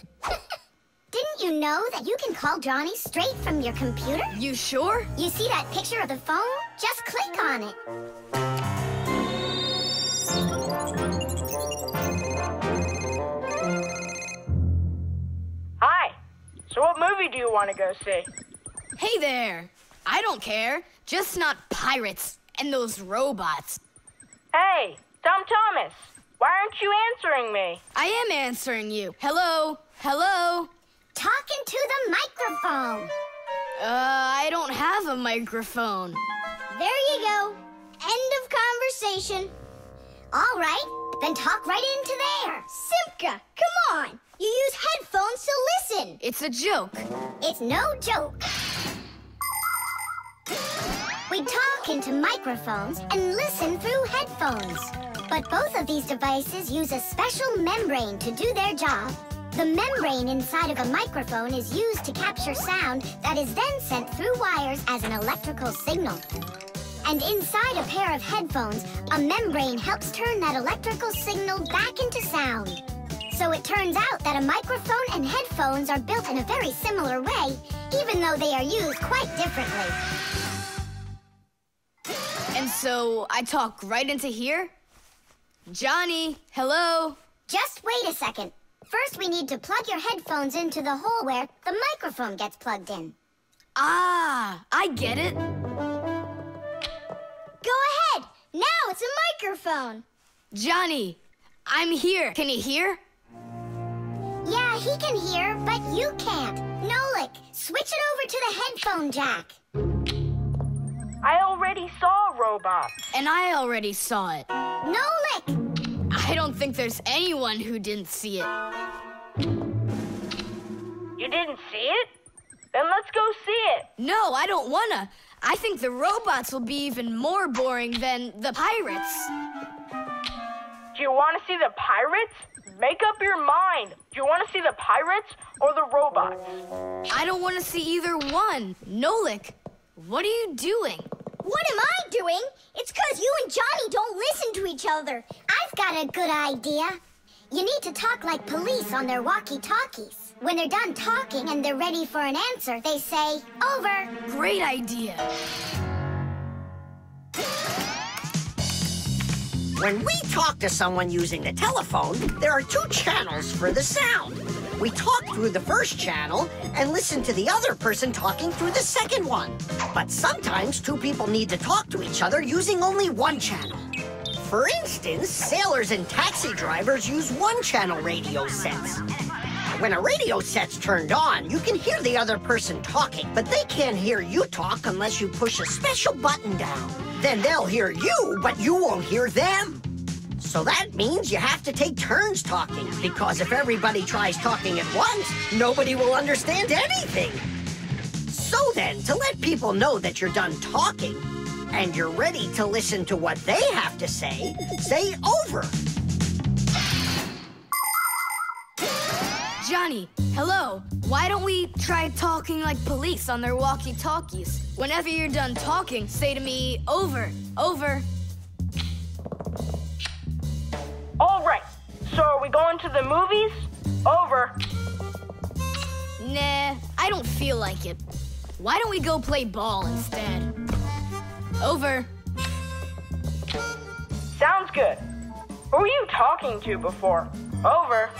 Didn't you know that you can call Johnny straight from your computer? You sure? You see that picture of the phone? Just click on it. Hi. So what movie do you want to go see? Hey there. I don't care. Just not pirates and those robots. Hey, Tom Thomas. Why aren't you answering me? I am answering you. Hello? Hello? Talking to the microphone. I don't have a microphone. There you go. End of conversation. All right, then talk right into there. Simka, come on. You use headphones to listen. It's a joke. It's no joke. We talk into microphones and listen through headphones. But both of these devices use a special membrane to do their job. The membrane inside of a microphone is used to capture sound that is then sent through wires as an electrical signal. And inside a pair of headphones, a membrane helps turn that electrical signal back into sound. So it turns out that a microphone and headphones are built in a very similar way, even though they are used quite differently. And so I talk right into here? Johnny, hello? Just wait a second. First, we need to plug your headphones into the hole where the microphone gets plugged in. Ah, I get it. Go ahead. Now it's a microphone. Johnny, I'm here. Can you hear? Yeah, he can hear, but you can't. Nolik, switch it over to the headphone jack. I already saw a robot. And I already saw it. Nolik! I don't think there's anyone who didn't see it. You didn't see it? Then let's go see it. No, I don't wanna. I think the robots will be even more boring than the pirates. Do you want to see the pirates? Make up your mind. Do you want to see the pirates or the robots? I don't want to see either one. Nolik, what are you doing? What am I doing? It's because you and Johnny don't listen to each other. I've got a good idea. You need to talk like police on their walkie-talkies. When they're done talking and they're ready for an answer, they say, over. Great idea. When we talk to someone using the telephone, there are two channels for the sound. We talked through the first channel and listened to the other person talking through the second one. But sometimes two people need to talk to each other using only one channel. For instance, sailors and taxi drivers use one-channel radio sets. When a radio set's turned on, you can hear the other person talking, but they can't hear you talk unless you push a special button down. Then they'll hear you, but you won't hear them. So that means you have to take turns talking, because if everybody tries talking at once, nobody will understand anything. So then, to let people know that you're done talking, and you're ready to listen to what they have to say, say over. Johnny, hello. Why don't we try talking like police on their walkie-talkies? Whenever you're done talking, say to me, over, over. All right, so are we going to the movies? Over. Nah, I don't feel like it. Why don't we go play ball instead? Over. Sounds good. Who were you talking to before? Over.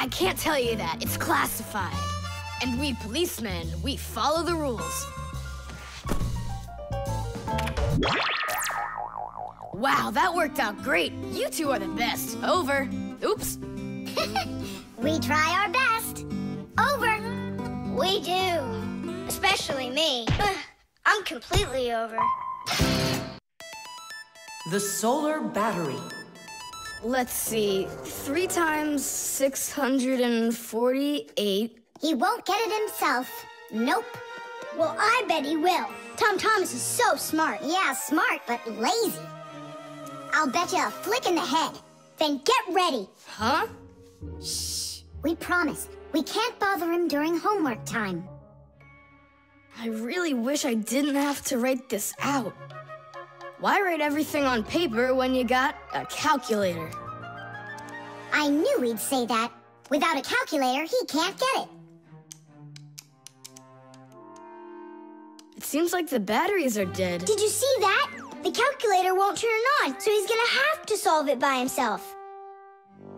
I can't tell you that. It's classified. And we policemen, we follow the rules. Wow, that worked out great. You two are the best. Over. Oops. We try our best. Over. We do. Especially me. I'm completely over. The solar battery. Let's see, 3 times 648. He won't get it himself. Nope. Well, I bet he will. Tom Thomas is so smart. Yeah, smart, but lazy. I'll bet you a flick in the head. Then get ready. Huh? Shh, we promise. We can't bother him during homework time. I really wish I didn't have to write this out. Why write everything on paper when you got a calculator? I knew he'd say that. Without a calculator, he can't get it. It seems like the batteries are dead. Did you see that? The calculator won't turn on, so he's gonna have to solve it by himself.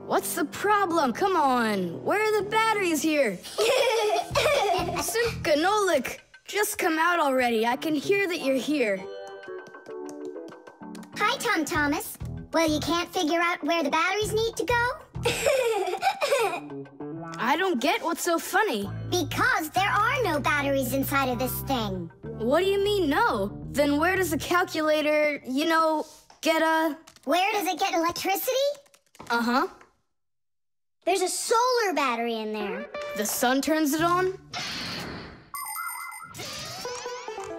What's the problem? Come on. Where are the batteries here? Simka, Nolik, just come out already. I can hear that you're here. Hi, Tom Thomas. Well, you can't figure out where the batteries need to go? I don't get what's so funny. Because there are no batteries inside of this thing. What do you mean, no? Then where does the calculator, you know, get a... Where does it get electricity? Uh-huh. There's a solar battery in there. The sun turns it on?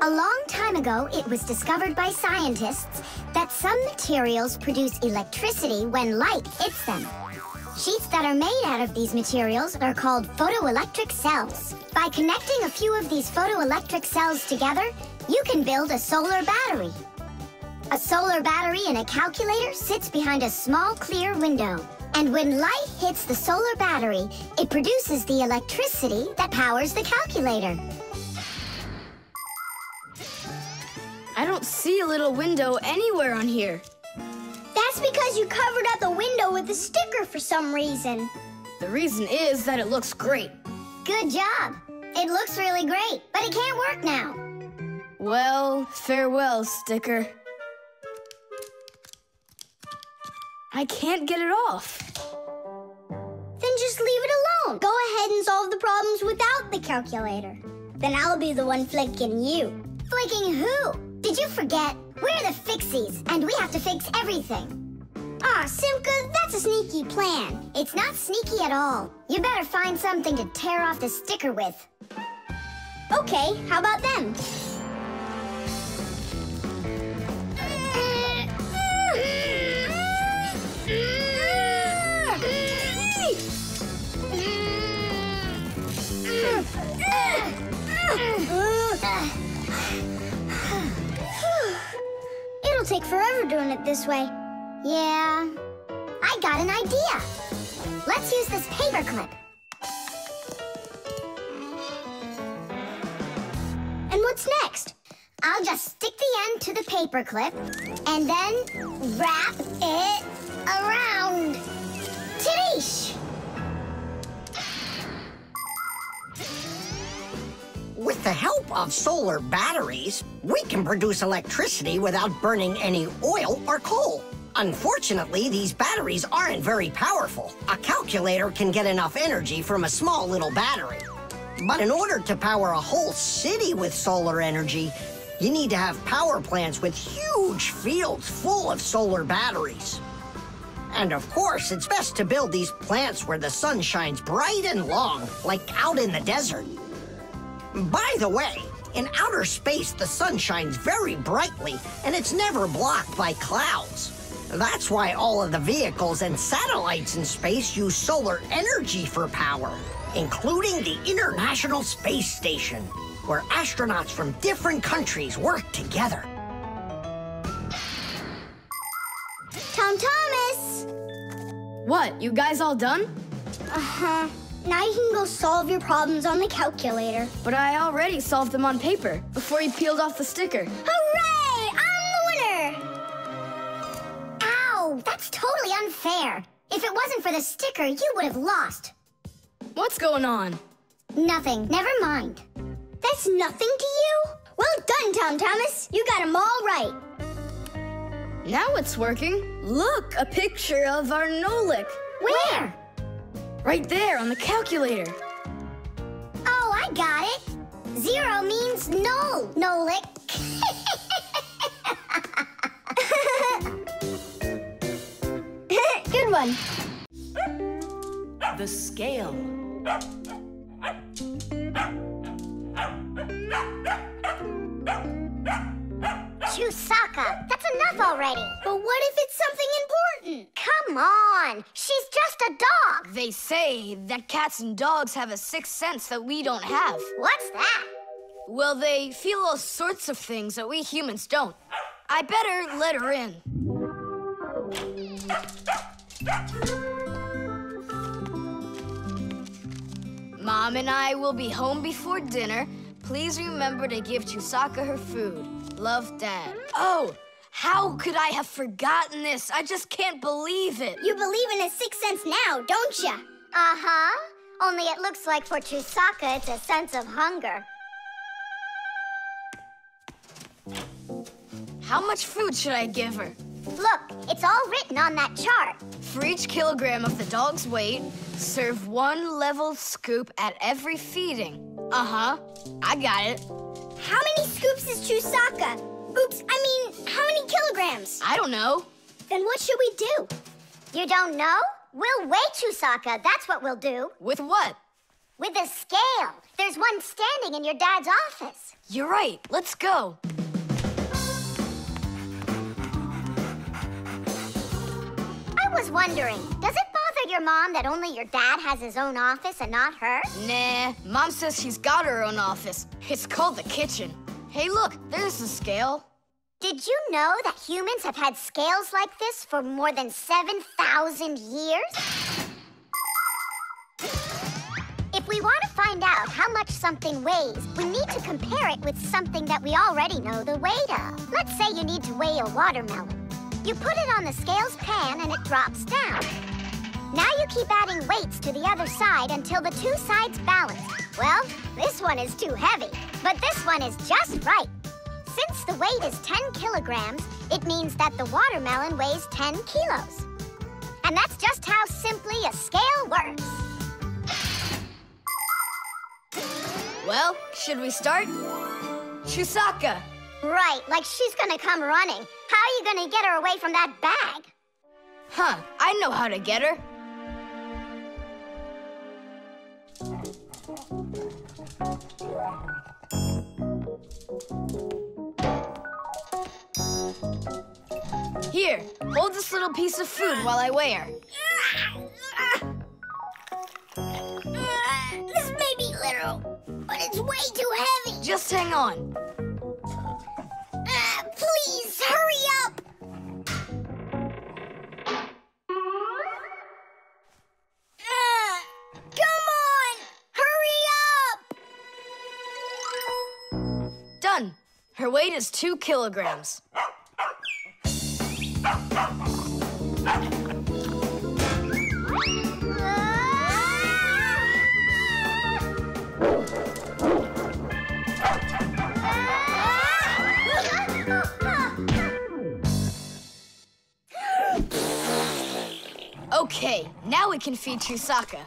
A long time ago, it was discovered by scientists that some materials produce electricity when light hits them. Sheets that are made out of these materials are called photoelectric cells. By connecting a few of these photoelectric cells together, you can build a solar battery. A solar battery in a calculator sits behind a small clear window. And when light hits the solar battery, it produces the electricity that powers the calculator. I don't see a little window anywhere on here. That's because you covered up the window with a sticker for some reason. The reason is that it looks great. Good job. It looks really great, but it can't work now. Well, farewell, sticker. I can't get it off. Then just leave it alone. Go ahead and solve the problems without the calculator. Then I'll be the one flicking you. Flicking who? Did you forget? We're the Fixies, and we have to fix everything. Aw, Simka, that's a sneaky plan. It's not sneaky at all. You better find something to tear off the sticker with. Okay, how about them? It'll take forever doing it this way. Yeah, I got an idea. Let's use this paper clip. And what's next? I'll just stick the end to the paper clip and then wrap it With the help of solar batteries, we can produce electricity without burning any oil or coal. Unfortunately, these batteries aren't very powerful. A calculator can get enough energy from a small little battery. But in order to power a whole city with solar energy, you need to have power plants with huge fields full of solar batteries. And of course, it's best to build these plants where the sun shines bright and long, like out in the desert. By the way, in outer space, the sun shines very brightly, and it's never blocked by clouds. That's why all of the vehicles and satellites in space use solar energy for power, including the International Space Station, where astronauts from different countries work together. Tom Thomas! What, you guys all done? Uh-huh. Now you can go solve your problems on the calculator. But I already solved them on paper before you peeled off the sticker. Hooray! I'm the winner! Ow! That's totally unfair. If it wasn't for the sticker, you would have lost. What's going on? Nothing. Never mind. That's nothing to you? Well done, Tom Thomas. You got them all right. Now it's working. Look, a picture of our Nolik. Where? Right there on the calculator. Oh, I got it. 0 means no, Nolik. Good one. The scale. Chewsocka, that's enough already. But what if it's something important? Come on, she's just a dog. They say that cats and dogs have a sixth sense that we don't have. What's that? Well, they feel all sorts of things that we humans don't. I better let her in. Mom and I will be home before dinner. Please remember to give Chewsocka her food. Love, Dad. Oh, how could I have forgotten this? I just can't believe it. You believe in a sixth sense now, don't you? Uh-huh. Only it looks like for Chewsocka, it's a sense of hunger. How much food should I give her? Look, it's all written on that chart. For each kilogram of the dog's weight, serve 1 level scoop at every feeding. Uh-huh. I got it. How many scoops is Chewsocka? Oops, I mean, how many kilograms? I don't know. Then what should we do? You don't know? We'll weigh Chewsocka, that's what we'll do. With what? With a scale. There's one standing in your dad's office. You're right, let's go. I was wondering, does it bother your mom that only your dad has his own office and not her? Nah, Mom says she's got her own office. It's called the kitchen. Hey, look, there's the scale. Did you know that humans have had scales like this for more than 7,000 years? If we want to find out how much something weighs, we need to compare it with something that we already know the weight of. Let's say you need to weigh a watermelon. You put it on the scale's pan and it drops down. Now you keep adding weights to the other side until the two sides balance. Well, this one is too heavy, but this one is just right. Since the weight is 10 kilograms, it means that the watermelon weighs 10 kilos. And that's just how simply a scale works. Well, should we start? Chewsocka! Right, like she's gonna come running. How are you gonna get her away from that bag? Huh, I know how to get her. Here, hold this little piece of food while I weigh her. This may be little, but it's way too heavy. Just hang on. Please, hurry up! Come on! Hurry up! Done. Her weight is 2 kilograms. Okay, now we can feed Chewsocka.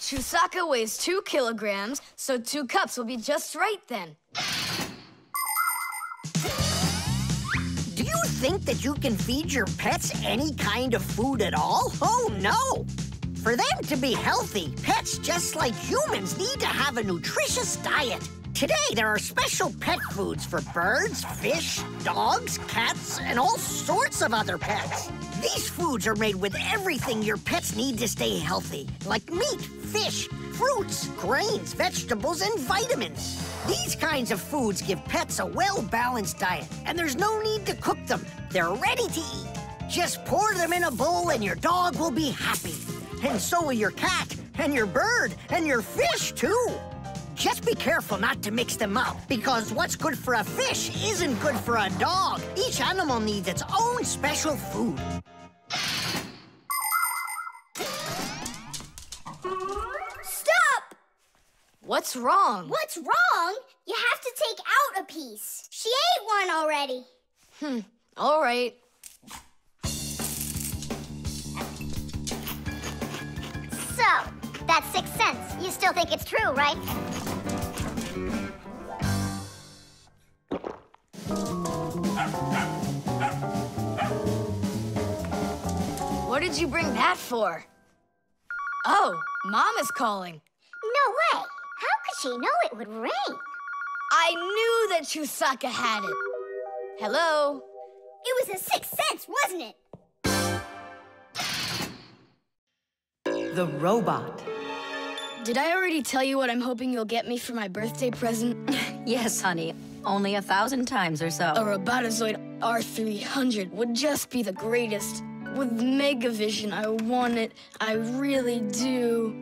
Chewsocka weighs 2 kilograms, so 2 cups will be just right then. Do you think that you can feed your pets any kind of food at all? Oh, no! For them to be healthy, pets just like humans need to have a nutritious diet. Today, there are special pet foods for birds, fish, dogs, cats, and all sorts of other pets. These foods are made with everything your pets need to stay healthy, like meat, fish, fruits, grains, vegetables, and vitamins. These kinds of foods give pets a well-balanced diet, and there's no need to cook them. They're ready to eat. Just pour them in a bowl and your dog will be happy. And so will your cat, and your bird, and your fish, too. Just be careful not to mix them up, because what's good for a fish isn't good for a dog. Each animal needs its own special food. Stop! What's wrong? What's wrong? You have to take out a piece. She ate one already. All right. So, that's 6 cents. You still think it's true, right? What did you bring that for? Oh, Mom is calling. No way! How could she know it would rain? I knew that Chewsocka had it. Hello? It was a 6 cents, wasn't it? The Robot. Did I already tell you what I'm hoping you'll get me for my birthday present? Yes, honey. Only 1,000 times or so. A Robotozoid R300 would just be the greatest. With Megavision, I want it. I really do.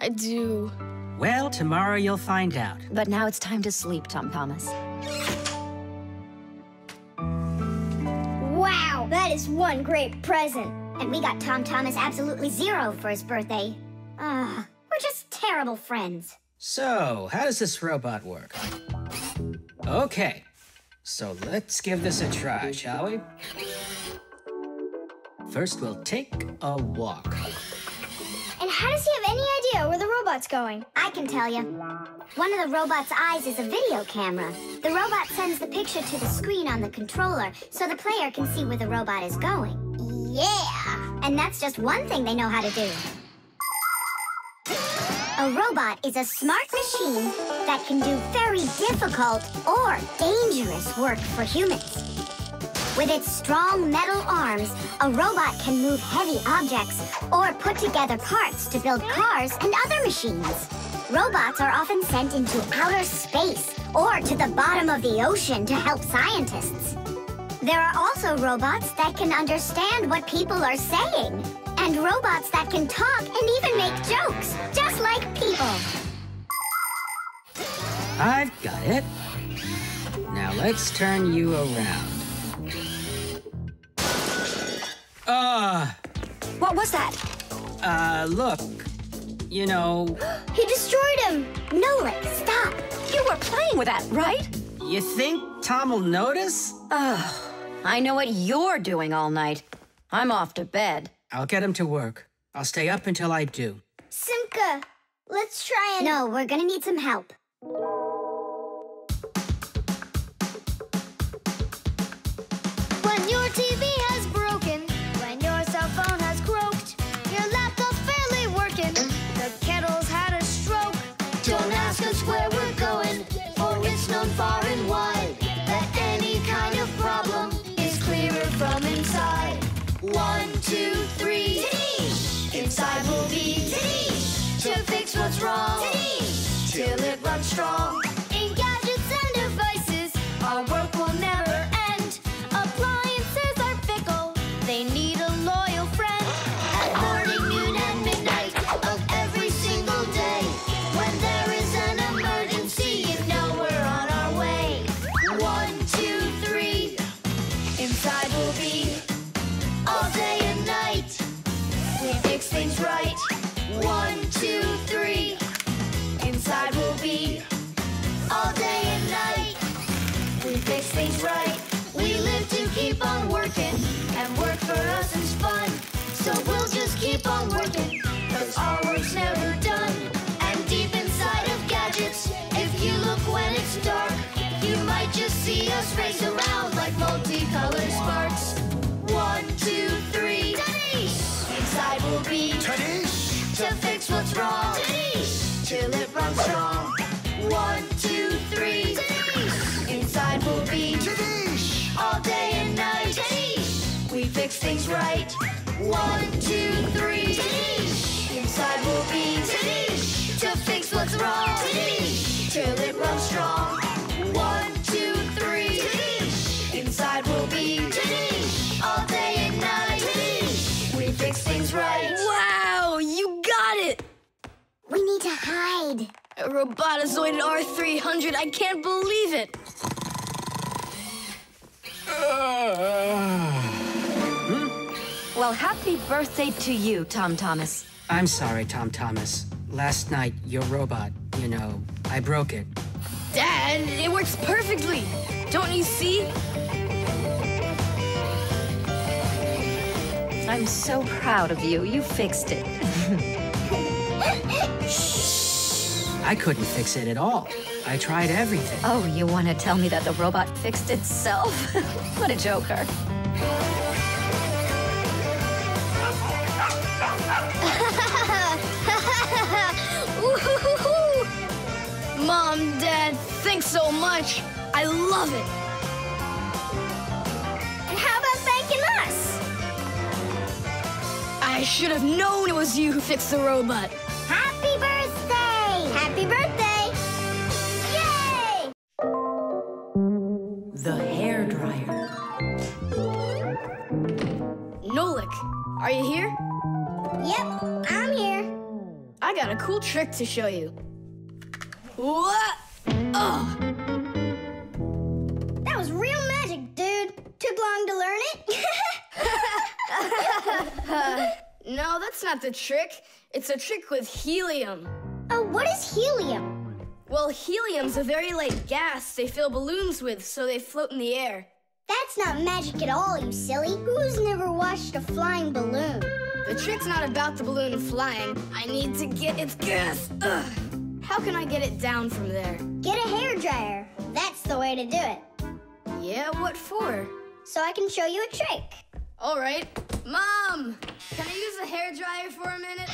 I do. Well, tomorrow you'll find out. But now it's time to sleep, Tom Thomas. Wow, that is one great present. And we got Tom Thomas absolutely zero for his birthday. We're just terrible friends. So, how does this robot work? Okay, so let's give this a try, shall we? First, we'll take a walk. And how does he have any idea where the robot's going? I can tell you. One of the robot's eyes is a video camera. The robot sends the picture to the screen on the controller so the player can see where the robot is going. Yeah! And that's just one thing they know how to do. A robot is a smart machine that can do very difficult or dangerous work for humans. With its strong metal arms, a robot can move heavy objects or put together parts to build cars and other machines. Robots are often sent into outer space or to the bottom of the ocean to help scientists. There are also robots that can understand what people are saying, and robots that can talk and even make jokes, just like people. I've got it. Now let's turn you around. What was that? Look, you know... He destroyed him! Nolik, stop! You were playing with that, right? You think Tom will notice? Ugh. I know what you're doing all night. I'm off to bed. I'll get him to work. I'll stay up until I do. Simka, let's try and... No, we're gonna need some help. When your TV has broken, when your cell phone has croaked, your laptop's barely working, the kettle's had a stroke. Don't ask us where we're going, for it's known far and wide. From inside. 1, 2, 3. T-dish. Inside will be T-dish. To fix what's wrong. T-dish. Till it runs strong. In gadgets and devices, our work will never end. Appliances are fickle. They need a loyal friend. At morning, noon, and midnight of every single day. When there is an emergency, you know we're on our way. 1, 2, 3. Inside will be all day and night. We fix things right. 1, 2, 3. Inside will be all day and night. We fix things right. We live to keep on working, and work for us is fun. So keep on working, 'cause our work's never done. And deep inside of gadgets, if you look when it's dark, you might just see us race around like multicolored sparks. 1, 2, 3, Tadish! Inside will be Tadish! To fix what's wrong, Tadish! Till it runs strong. 1, 2, 3, Tadish! Inside will be Tadish! All day and night, Tadish! We fix things right. 1, 2, 3, Tadish! Inside will be Tadish! To fix what's wrong, Tadish! Till it runs strong. 1, 2, 3, Tadish! Inside will be Tadish! All day and night, Tadish! We fix things right. Wow, you got it! We need to hide. A Robotozoid R300, I can't believe it! Well, happy birthday to you, Tom Thomas. I'm sorry, Tom Thomas. Last night, your robot, you know, I broke it. Dad, it works perfectly. Don't you see? I'm so proud of you. You fixed it. I couldn't fix it at all. I tried everything. Oh, you want to tell me that the robot fixed itself? What a joker. Mom, Dad, thanks so much. I love it. And how about thanking us? I should have known it was you who fixed the robot. Happy birthday! Happy birthday! Yay! The hairdryer. Nolik, are you here? Yep, I'm here. I got a cool trick to show you. What? Oh. That was real magic, dude. Took long to learn it. No, that's not the trick. It's a trick with helium. Oh, what is helium? Well, helium's a very light gas they fill balloons with so they float in the air. That's not magic at all, you silly. Who's never watched a flying balloon? The trick's not about the balloon flying. I need to get its gas. Ugh. How can I get it down from there? Get a hairdryer. That's the way to do it. Yeah, what for? So I can show you a trick. All right. Mom, can I use the hairdryer for a minute?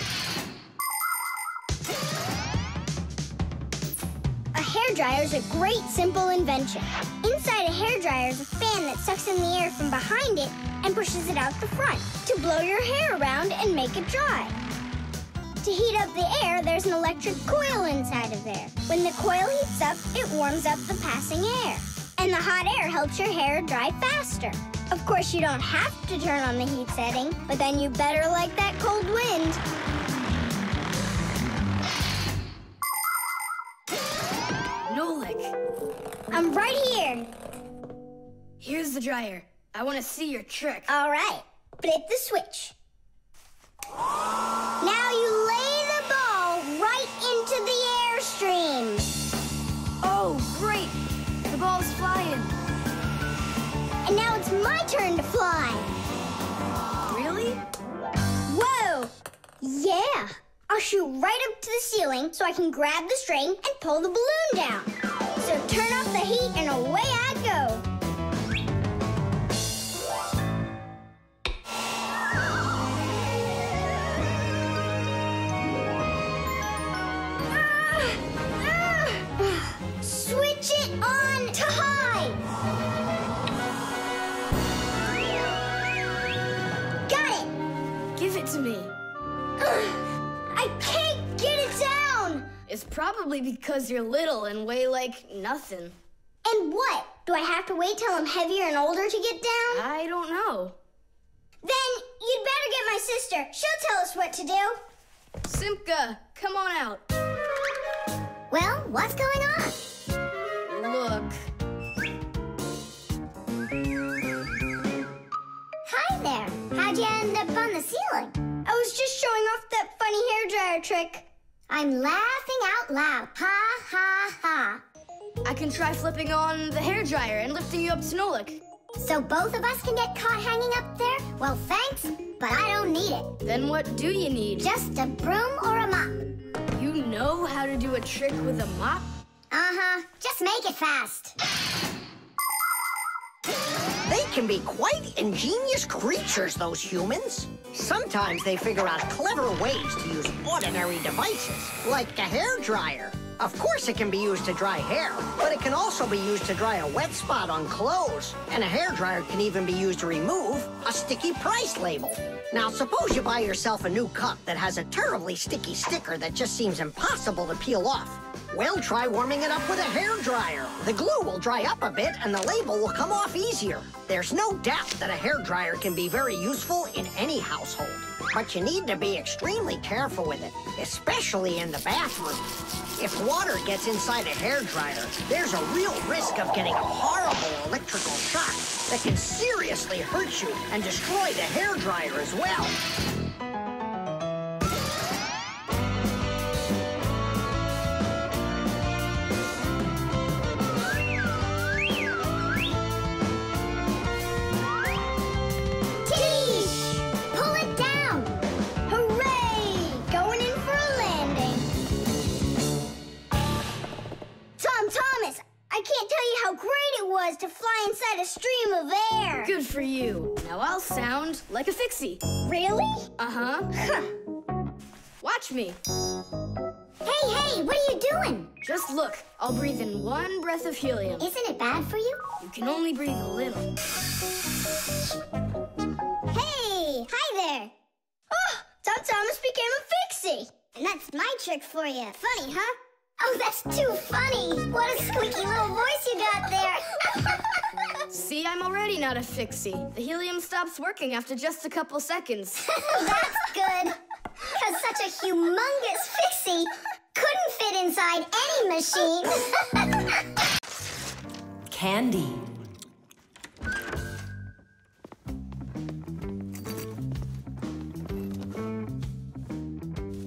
A hairdryer is a great, simple invention. Inside a hairdryer is a fan that sucks in the air from behind it and pushes it out the front to blow your hair around and make it dry. To heat up the air, there's an electric coil inside of there. When the coil heats up, it warms up the passing air. And the hot air helps your hair dry faster. Of course, you don't have to turn on the heat setting, but then you better like that cold wind. Nolik. I'm right here. Here's the dryer. I want to see your trick. All right. Flip the switch. Now you lay the ball right into the airstream. Oh, great! The ball's flying. And now it's my turn to fly. Really? Whoa! Yeah! I'll shoot right up to the ceiling so I can grab the string and pull the balloon down. So turn off the heat and away I go. It's probably because you're little and weigh like nothing. And what? Do I have to wait till I'm heavier and older to get down? I don't know. Then you'd better get my sister. She'll tell us what to do. Simka, come on out. Well, what's going on? Look. Hi there. How'd you end up on the ceiling? I was just showing off that funny hairdryer trick. I'm laughing out loud. Ha, ha, ha. I can try flipping on the hairdryer and lifting you up to Nolik. So both of us can get caught hanging up there? Well, thanks, but I don't need it. it. Then what do you need? Just a broom or a mop. You know how to do a trick with a mop? Uh-huh. Just make it fast. They can be quite ingenious creatures, those humans. Sometimes they figure out clever ways to use ordinary devices, like a hairdryer. Of course it can be used to dry hair, but it can also be used to dry a wet spot on clothes. And a hairdryer can even be used to remove a sticky price label. Now, suppose you buy yourself a new cup that has a terribly sticky sticker that just seems impossible to peel off. Well, try warming it up with a hairdryer. The glue will dry up a bit and the label will come off easier. There's no doubt that a hairdryer can be very useful in any household. But you need to be extremely careful with it, especially in the bathroom. If water gets inside a hairdryer, there's a real risk of getting a horrible electrical shock that can seriously hurt you and destroy the hairdryer as well. To fly inside a stream of air. Good for you. Now I'll sound like a Fixie. Really? Uh-huh. Huh. Watch me. Hey, hey, what are you doing? Just look. I'll breathe in one breath of helium. Isn't it bad for you? You can only breathe a little. Hey, hi there. Oh, Tom Thomas became a Fixie. And that's my trick for you. Funny, huh? Oh, that's too funny! What a squeaky little voice you got there! See, I'm already not a Fixie. The helium stops working after just a couple seconds. That's good! Because such a humongous Fixie couldn't fit inside any machine! Candy.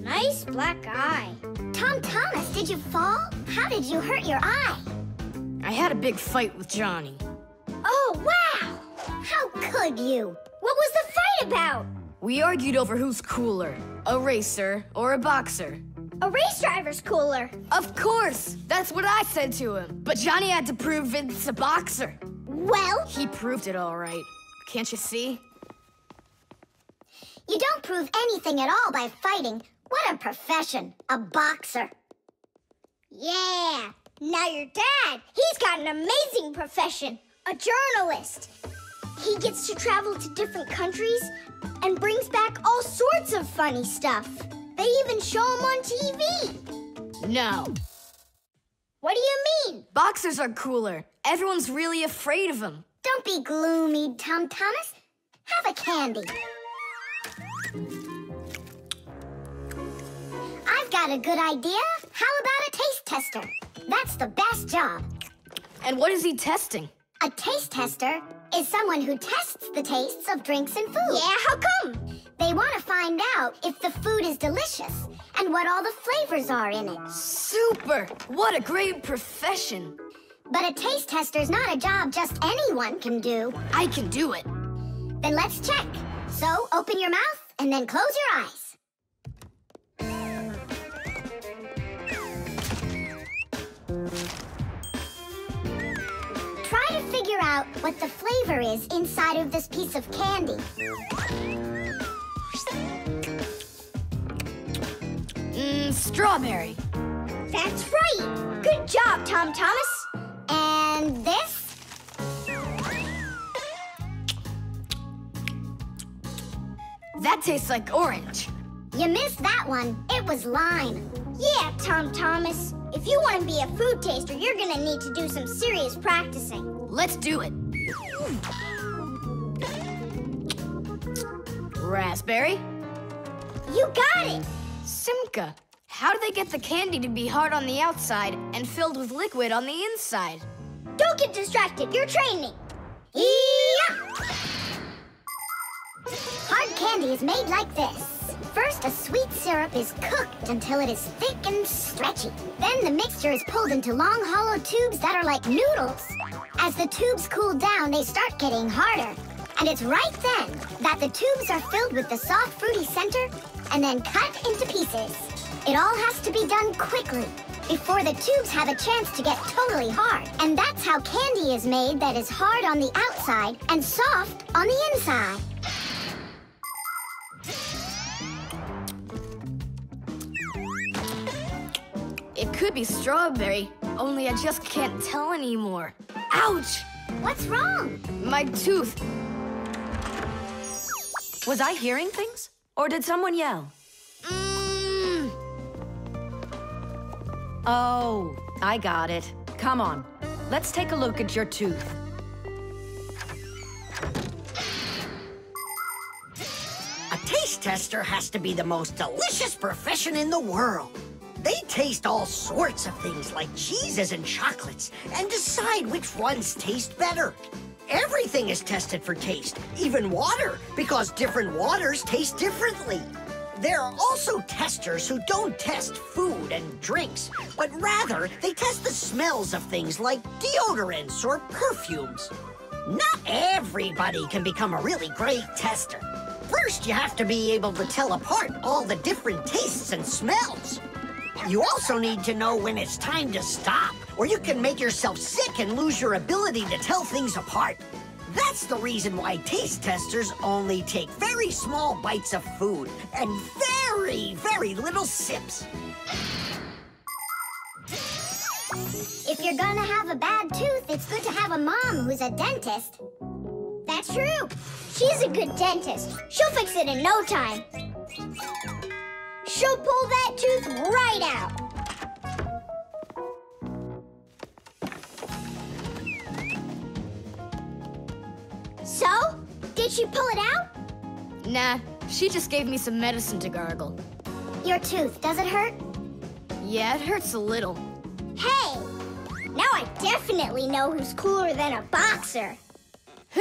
Nice black eye. Tom Thomas, did you fall? How did you hurt your eye? I had a big fight with Johnny. Oh, wow! How could you? What was the fight about? We argued over who's cooler, a racer or a boxer. A race driver's cooler. Of course! That's what I said to him. But Johnny had to prove it's a boxer. Well? He proved it all right. Can't you see? You don't prove anything at all by fighting. What a profession, a boxer. Yeah, now your dad, he's got an amazing profession, a journalist. He gets to travel to different countries and brings back all sorts of funny stuff. They even show him on TV. No. What do you mean? Boxers are cooler. Everyone's really afraid of them. Don't be gloomy, Tom Thomas. Have a candy. Got a good idea. How about a taste tester? That's the best job. And what is he testing? A taste tester is someone who tests the tastes of drinks and food. Yeah, how come? They want to find out if the food is delicious and what all the flavors are in it. Super! What a great profession. But a taste tester's not a job just anyone can do. I can do it. Then let's check. So open your mouth and then close your eyes. Try to figure out what the flavor is inside of this piece of candy. Strawberry. That's right. Good job, Tom Thomas. And this? That tastes like orange. You missed that one. It was lime. Yeah, Tom Thomas. If you want to be a food taster, you're going to need to do some serious practicing. Let's do it. Raspberry? You got it! Simka, how do they get the candy to be hard on the outside and filled with liquid on the inside? Don't get distracted. You're training. Yeah! Hard candy is made like this. First, a sweet syrup is cooked until it is thick and stretchy. Then the mixture is pulled into long, hollow tubes that are like noodles. As the tubes cool down, they start getting harder. And it's right then that the tubes are filled with the soft fruity center and then cut into pieces. It all has to be done quickly before the tubes have a chance to get totally hard. And that's how candy is made that is hard on the outside and soft on the inside. It could be strawberry, only I just can't tell anymore. Ouch! What's wrong? My tooth. Was I hearing things? Or did someone yell? Oh, I got it. Come on, let's take a look at your tooth. A taste tester has to be the most delicious profession in the world. They taste all sorts of things like cheeses and chocolates and decide which ones taste better. Everything is tested for taste, even water, because different waters taste differently. There are also testers who don't test food and drinks, but rather they test the smells of things like deodorants or perfumes. Not everybody can become a really great tester. First, you have to be able to tell apart all the different tastes and smells. You also need to know when it's time to stop, or you can make yourself sick and lose your ability to tell things apart. That's the reason why taste testers only take very small bites of food and very, very little sips. If you're gonna have a bad tooth, it's good to have a mom who's a dentist. That's true. She's a good dentist. She'll fix it in no time. She'll pull that tooth right out. So, did she pull it out? Nah, she just gave me some medicine to gargle. Your tooth, does it hurt? Yeah, it hurts a little. Hey, now I definitely know who's cooler than a boxer. Who?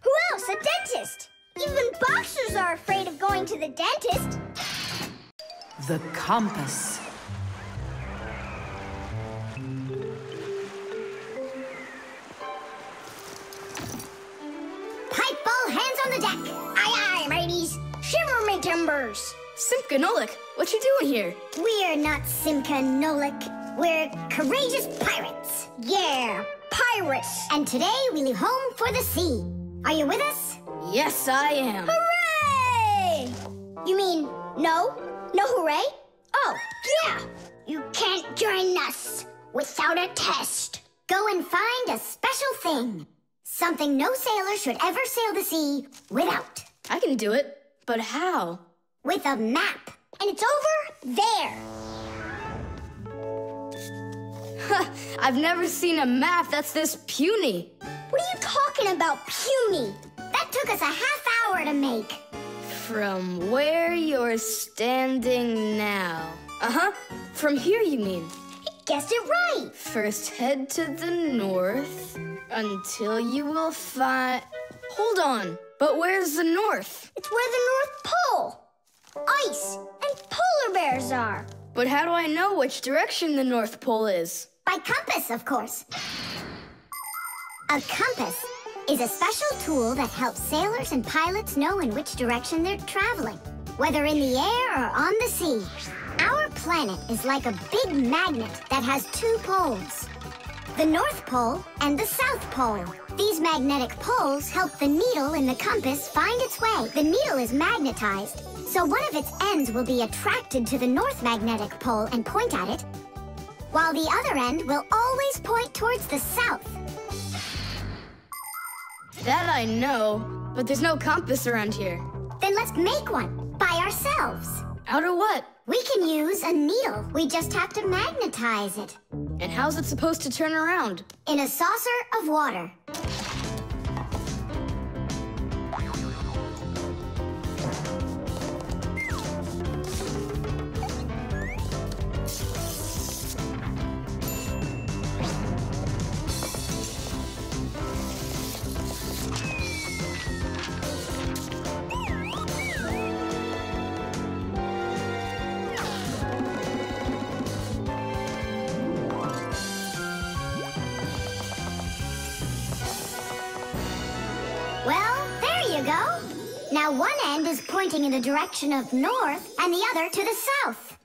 Who else? A dentist. Even boxers are afraid of going to the dentist. The compass. Simka, Nolik, what you doing here? We're not Simka, Nolik. We're courageous pirates. Yeah, pirates. And today we leave home for the sea. Are you with us? Yes, I am. Hooray! You mean no? No hooray? Oh, yeah. You can't join us without a test. Go and find a special thing. Something no sailor should ever sail the sea without. I can do it, but how? With a map. And it's over there. I've never seen a map that's this puny. What are you talking about, puny? That took us a half hour to make. From where you're standing now. Uh-huh. From here, you mean? You guessed it right. First head to the north until you will find... Hold on. But where's the north? It's where the North Pole. Ice and polar bears are. But how do I know which direction the North Pole is? By compass, of course. A compass is a special tool that helps sailors and pilots know in which direction they're traveling, whether in the air or on the sea. Our planet is like a big magnet that has two poles, the North Pole and the South Pole. These magnetic poles help the needle in the compass find its way. The needle is magnetized, so one of its ends will be attracted to the north magnetic pole and point at it, while the other end will always point towards the south. That I know, but there's no compass around here. Then let's make one, by ourselves. Out of what? We can use a needle. We just have to magnetize it. And how's it supposed to turn around? In a saucer of water. Now one end is pointing in the direction of north and the other to the south.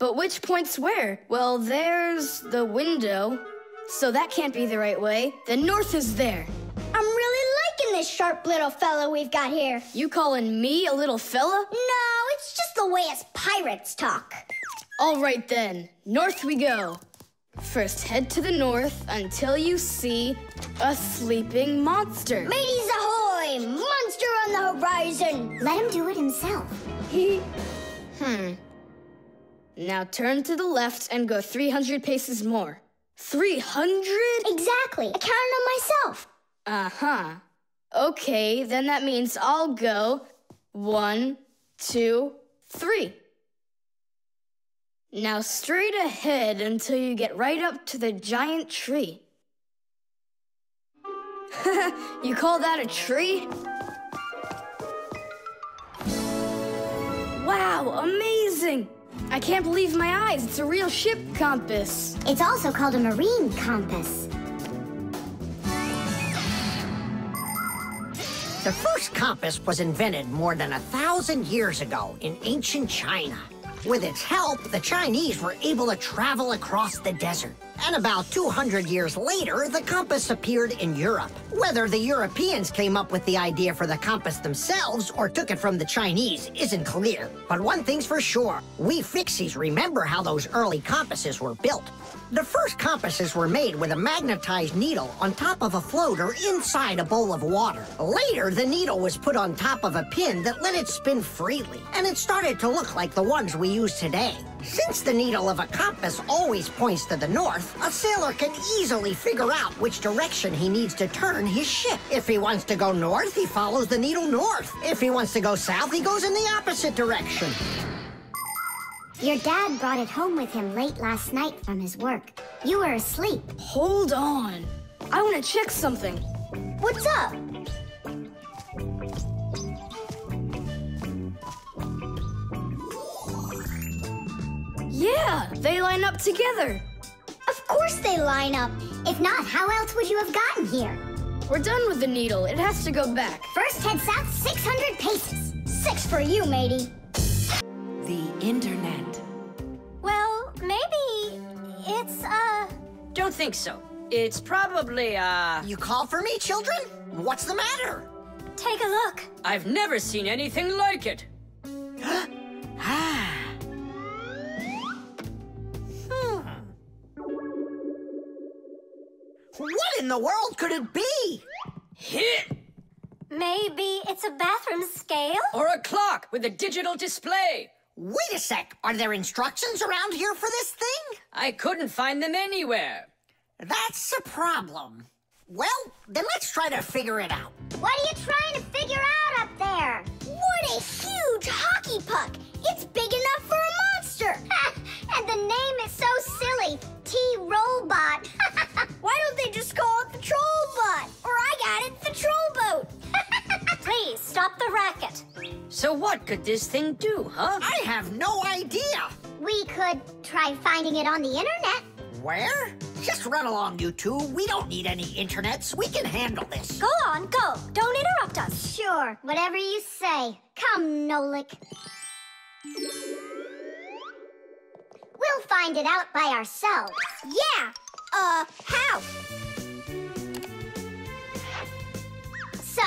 But which points where? Well, there's the window. So that can't be the right way. The north is there. I'm really liking this sharp little fella we've got here. You calling me a little fella? No, it's just the way us pirates talk. All right then, north we go. First, head to the north until you see a sleeping monster. Mateys ahoy! Monster on the horizon! Let him do it himself. Now turn to the left and go 300 paces more. 300? Exactly. I counted on myself. Uh-huh. Okay, then that means I'll go 1, 2, 3. Now straight ahead until you get right up to the giant tree. You call that a tree? Wow, amazing! I can't believe my eyes, it's a real ship compass. It's also called a marine compass. The first compass was invented more than 1,000 years ago in ancient China. With its help, the Chinese were able to travel across the desert. And about 200 years later, the compass appeared in Europe. Whether the Europeans came up with the idea for the compass themselves or took it from the Chinese isn't clear. But one thing's for sure, we Fixies remember how those early compasses were built. The first compasses were made with a magnetized needle on top of a floater inside a bowl of water. Later, the needle was put on top of a pin that let it spin freely, and it started to look like the ones we use today. Since the needle of a compass always points to the north, a sailor can easily figure out which direction he needs to turn his ship. If he wants to go north, he follows the needle north. If he wants to go south, he goes in the opposite direction. Your dad brought it home with him late last night from his work. You were asleep. Hold on. I want to check something. What's up? Yeah, they line up together. Of course they line up. If not, how else would you have gotten here? We're done with the needle. It has to go back. First, head south 600 paces. 6 for you, matey. The internet. Well, maybe it's Don't think so. It's probably You call for me, children? What's the matter? Take a look. I've never seen anything like it. What in the world could it be? Maybe it's a bathroom scale? Or a clock with a digital display. Wait a sec, are there instructions around here for this thing? I couldn't find them anywhere. That's a problem. Well, then let's try to figure it out. What are you trying to figure out up there? What a huge hockey puck! It's big enough for a monster! And the name is so silly, T-Robot. Why don't they just call it the Troll Bot? Or I got it, the Troll Boat! Please, stop the racket. So what could this thing do, huh? I have no idea. We could try finding it on the internet. Where? Just run along, you two. We don't need any internets. We can handle this. Go on, go. Don't interrupt us. Sure, whatever you say. Come, Nolik. We'll find it out by ourselves. Yeah! How? So,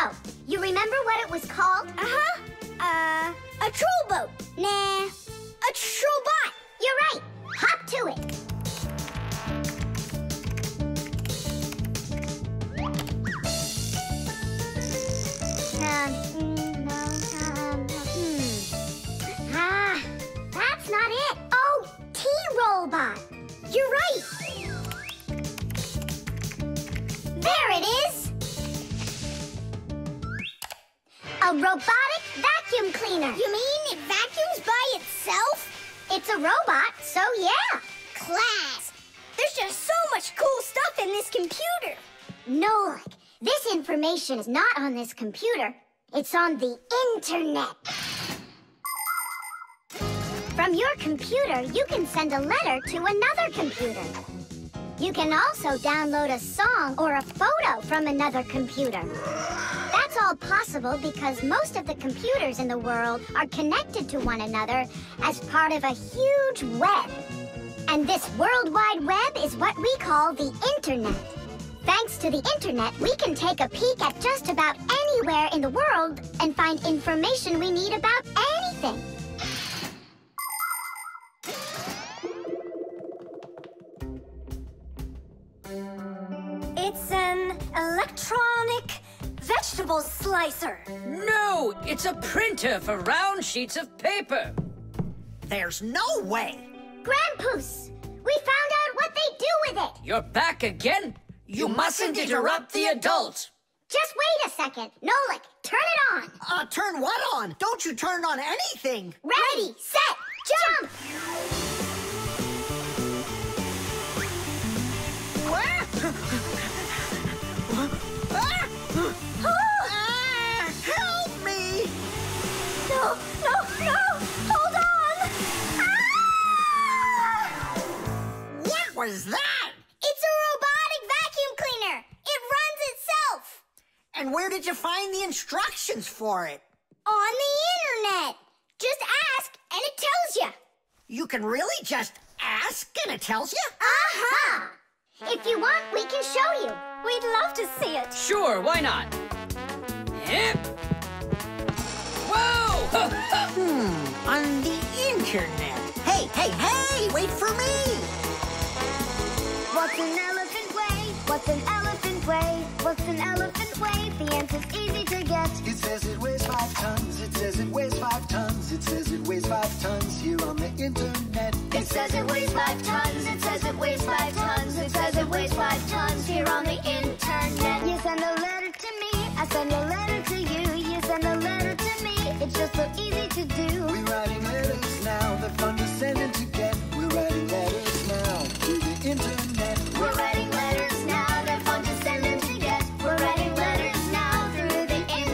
you remember what it was called? Uh-huh. A troll boat. Nah. A troll bot. You're right. Hop to it. Ah, that's not it. Oh, T-Robot. You're right. There it is! A robotic vacuum cleaner. You mean it vacuums by itself? It's a robot, so yeah. Class! There's just so much cool stuff in this computer. Nolik, this information is not on this computer. It's on the internet. From your computer, you can send a letter to another computer. You can also download a song or a photo from another computer. That's all possible because most of the computers in the world are connected to one another as part of a huge web. And this World Wide Web is what we call the Internet. Thanks to the Internet, we can take a peek at just about anywhere in the world and find information we need about anything. It's an electronic vegetable slicer. No, it's a printer for round sheets of paper. There's no way. Grandpus, we found out what they do with it. You're back again? You mustn't interrupt the adult. Just wait a second. Nolik, turn it on. Turn what on? Don't you turn on anything. Ready, set, jump. Help me! No! Hold on! Ah! What was that? It's a robotic vacuum cleaner. It runs itself. And where did you find the instructions for it? On the internet. Just ask and it tells you. You can really just ask and it tells you? Uh-huh. If you want, we can show you. We'd love to see it. Sure, why not? Yep. Whoa! On the internet. Hey, wait for me! What's an elephant way? What's an elephant way? What's an elephant way? The answer's easy to get. It says it weighs 5 tons. It says it weighs 5 tons. It says it weighs 5 tons here on the internet. It says it weighs 5 tons. It says it weighs 5 tons. It says it weighs 5 tons here on the internet. You send a letter to me. I send a letter to you. You send a letter to me. It's just so easy to do. We're writing letters now. The fun to send and to get. We're writing letters now through the internet. We're writing letters now. The fun to send and to get. We're writing letters now through the internet.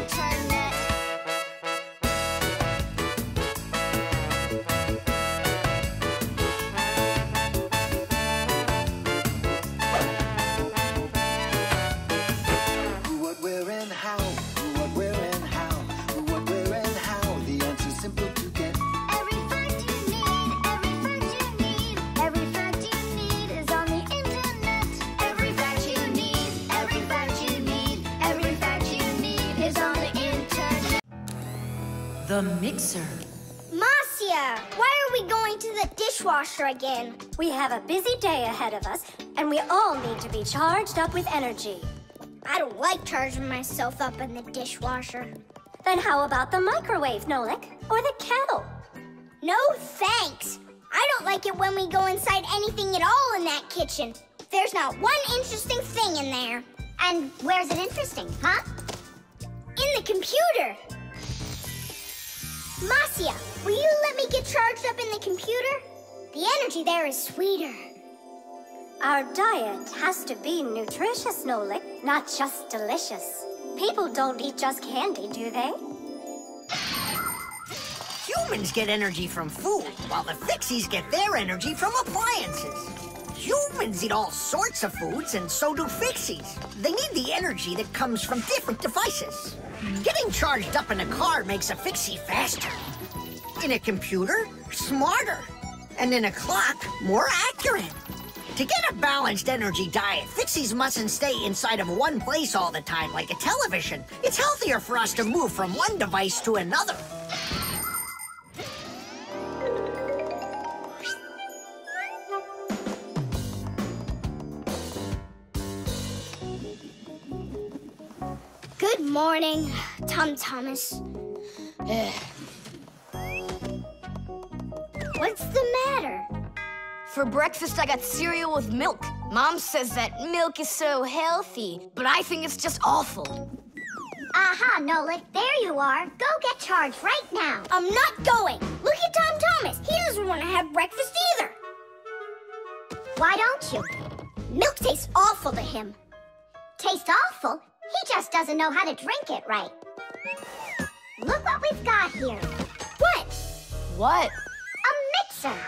The mixer. Masya, why are we going to the dishwasher again? We have a busy day ahead of us, and we all need to be charged up with energy. I don't like charging myself up in the dishwasher. Then how about the microwave, Nolik? Or the kettle? No thanks. I don't like it when we go inside anything at all in that kitchen. There's not one interesting thing in there. And where's it interesting, huh? In the computer. Masya, will you let me get charged up in the computer? The energy there is sweeter. Our diet has to be nutritious, Nolik, not just delicious. People don't eat just candy, do they? Humans get energy from food, while the Fixies get their energy from appliances. Humans eat all sorts of foods, and so do Fixies. They need the energy that comes from different devices. Getting charged up in a car makes a Fixie faster. In a computer, smarter. And in a clock, more accurate. To get a balanced energy diet, Fixies mustn't stay inside of one place all the time like a television. It's healthier for us to move from one device to another. Good morning, Tom Thomas. What's the matter? For breakfast, I got cereal with milk. Mom says that milk is so healthy, but I think it's just awful. Aha, Nolik, there you are. Go get charged right now. I'm not going. Look at Tom Thomas. He doesn't want to have breakfast either. Why don't you? Milk tastes awful to him. Tastes awful? He just doesn't know how to drink it right. Look what we've got here. What? What? A mixer.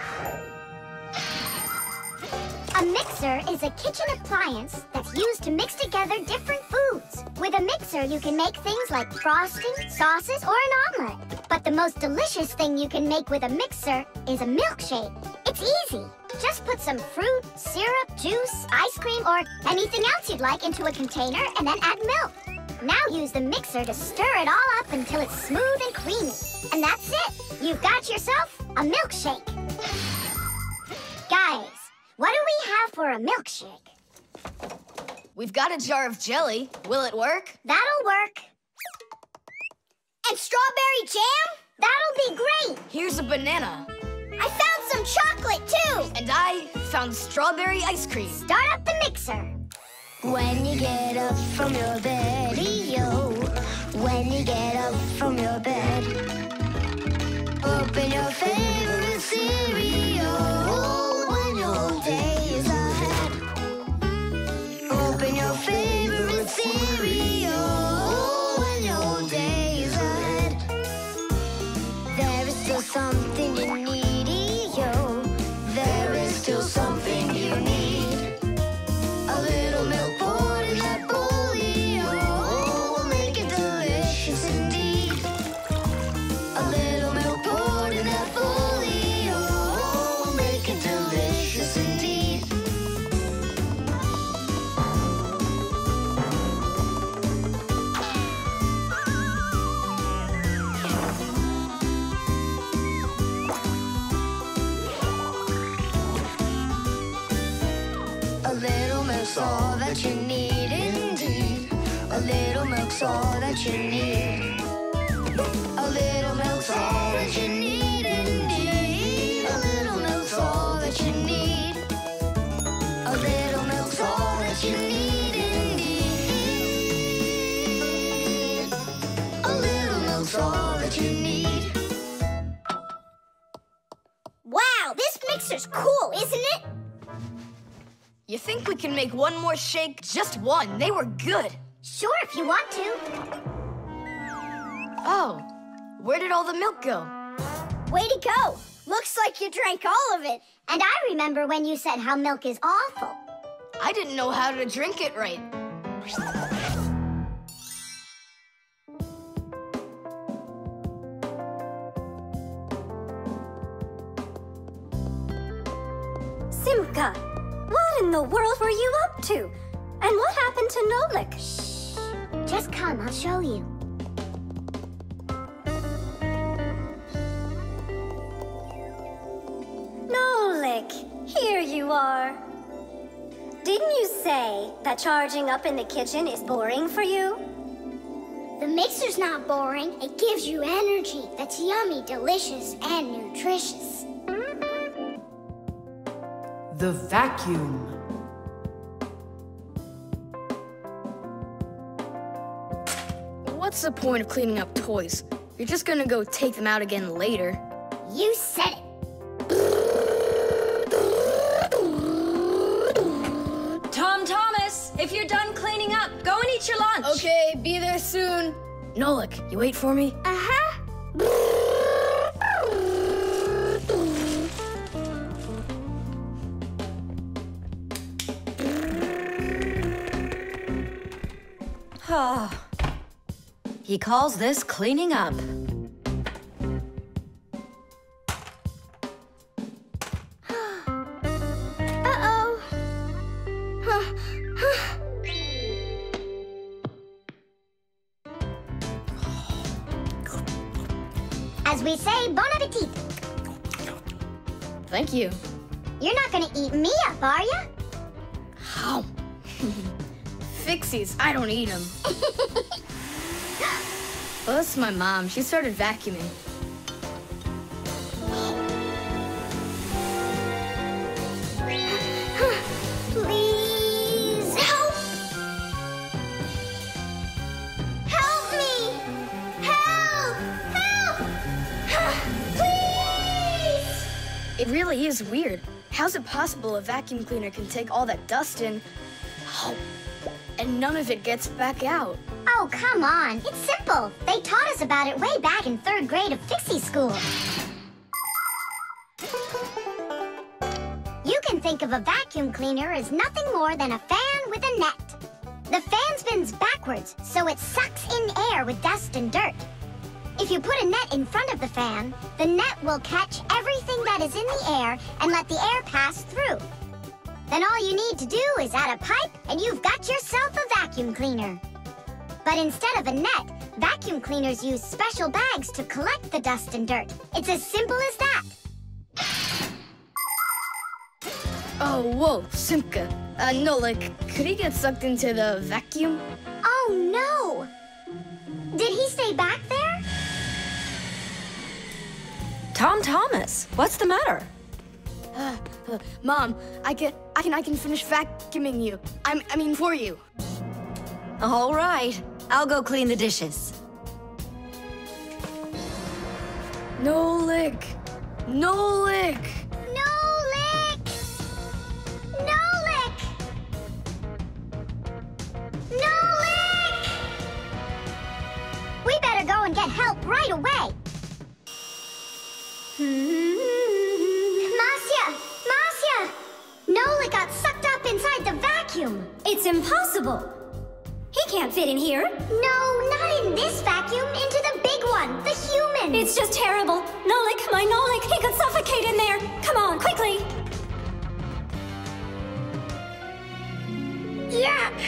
A A mixer is a kitchen appliance that's used to mix together different foods. With a mixer, you can make things like frosting, sauces, or an omelet. But the most delicious thing you can make with a mixer is a milkshake. It's easy. Just put some fruit, syrup, juice, ice cream, or anything else you'd like into a container and then add milk. Now use the mixer to stir it all up until it's smooth and creamy. And that's it. You've got yourself a milkshake. Guys, what do we have for a milkshake? We've got a jar of jelly. Will it work? That'll work. And strawberry jam? That'll be great. Here's a banana. I found some chocolate, too. And I found strawberry ice cream. Start up the mixer. When you get up from your bed, yo. When you get up from your bed, open your favorite cereal. Days ahead. Open your favorite cereal when your day is ahead. There is still something you need, yo. There is still something you need. A little milk poured in that bowl, yo, will make it delicious indeed. A little milk poured in that bowl, yo, will make it delicious indeed. All that you need, indeed. A little milk's all that you need. A little milk's all that you need, indeed. A little milk's all that you need. A little milk's all that you need, indeed. A little milk's all that you need. Wow, this mixer's cool, isn't it? You think we can make one more shake? Just one. They were good. Sure, if you want to. Oh, where did all the milk go? Way to go. Looks like you drank all of it. And I remember when you said how milk is awful. I didn't know how to drink it right. Simka. What in the world were you up to? And what happened to Nolik? Shh. Just come, I'll show you. Nolik, here you are. Didn't you say that charging up in the kitchen is boring for you? The mixer's not boring. It gives you energy that's yummy, delicious, and nutritious. The vacuum. What's the point of cleaning up toys? You're just gonna go take them out again later. You said it. Tom Thomas, if you're done cleaning up, go and eat your lunch. Okay, be there soon. Nolik, you wait for me? Uh-huh. He calls this cleaning up. Uh-oh. As we say, bon appetit. Thank you. You're not gonna eat me up, are ya? How? Fixies, I don't eat them. Well, that's my mom. She started vacuuming. Please help! Help me! Help! Help! Please! It really is weird. How's it possible a vacuum cleaner can take all that dust in? Oh. And none of it gets back out. Oh, come on. It's simple. They taught us about it way back in 3rd grade of Fixie school. You can think think of a vacuum cleaner as nothing more than a fan with a net. The fan spins backwards, so it sucks in air with dust and dirt. If you put a net in front of the fan, the net will catch everything that is in the air and let the air pass through. Then all you need to do is add a pipe and you've got yourself a vacuum cleaner. But instead of a net, vacuum cleaners use special bags to collect the dust and dirt. It's as simple as that. Oh, whoa, Simka. Nolik, could he get sucked into the vacuum? Oh, no! Did he stay back there? Tom Thomas, what's the matter? Mom, I can finish vacuuming you. I mean, for you. All right, I'll go clean the dishes. Nolik! Nolik! Nolik! Nolik! Nolik! We better go and get help right away. Masya! Masya! Nolik got sucked up inside the vacuum. It's impossible. He can't fit in here. No, not in this vacuum, into the big one, the human. It's just terrible. Nolik, my Nolik, he could suffocate in there. Come on, quickly. Yuck.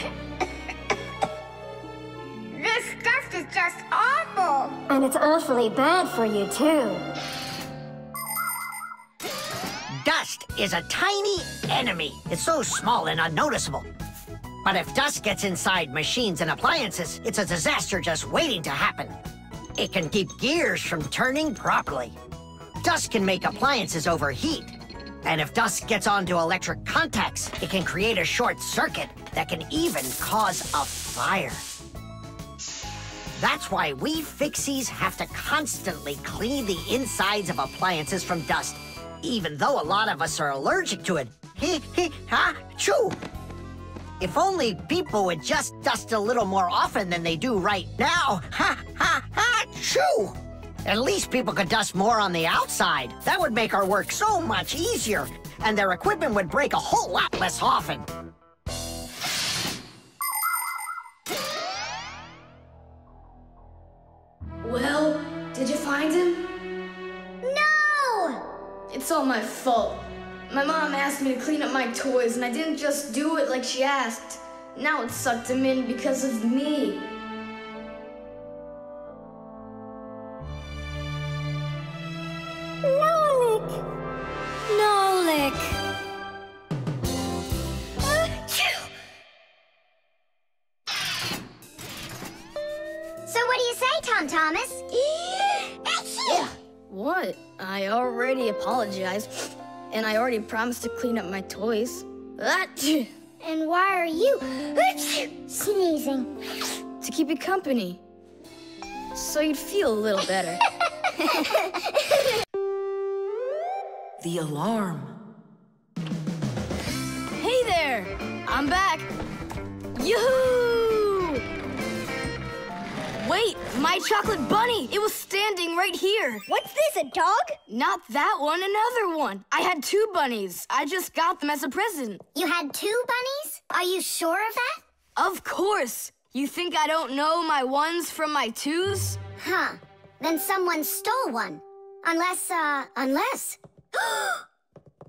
This stuff is just awful. And it's awfully bad for you, too. Dust is a tiny enemy. It's so small and unnoticeable. But if dust gets inside machines and appliances, it's a disaster just waiting to happen. It can keep gears from turning properly. Dust can make appliances overheat. And if dust gets onto electric contacts, it can create a short circuit that can even cause a fire. That's why we Fixies have to constantly clean the insides of appliances from dust, even though a lot of us are allergic to it. Hee hee ha choo! If only people would just dust a little more often than they do right now. Ha, ha, ha, choo! At least people could dust more on the outside. That would make our work so much easier, and their equipment would break a whole lot less often. Will, did you find him? No! It's all my fault. My mom asked me to clean up my toys, and I didn't just do it like she asked. Now it sucked him in because of me. Nolik! Nolik! So what do you say, Tom Thomas? Yeah. What? I already apologized. And I already promised to clean up my toys. And why are you sneezing? To keep you company. So you'd feel a little better. The alarm. Hey there! I'm back! Yoo-hoo! Wait, my chocolate bunny! It was standing right here! What's this, a dog? Not that one, another one. I had two bunnies. I just got them as a present. You had two bunnies? Are you sure of that? Of course. You think I don't know my ones from my twos? Huh. Then someone stole one. Unless...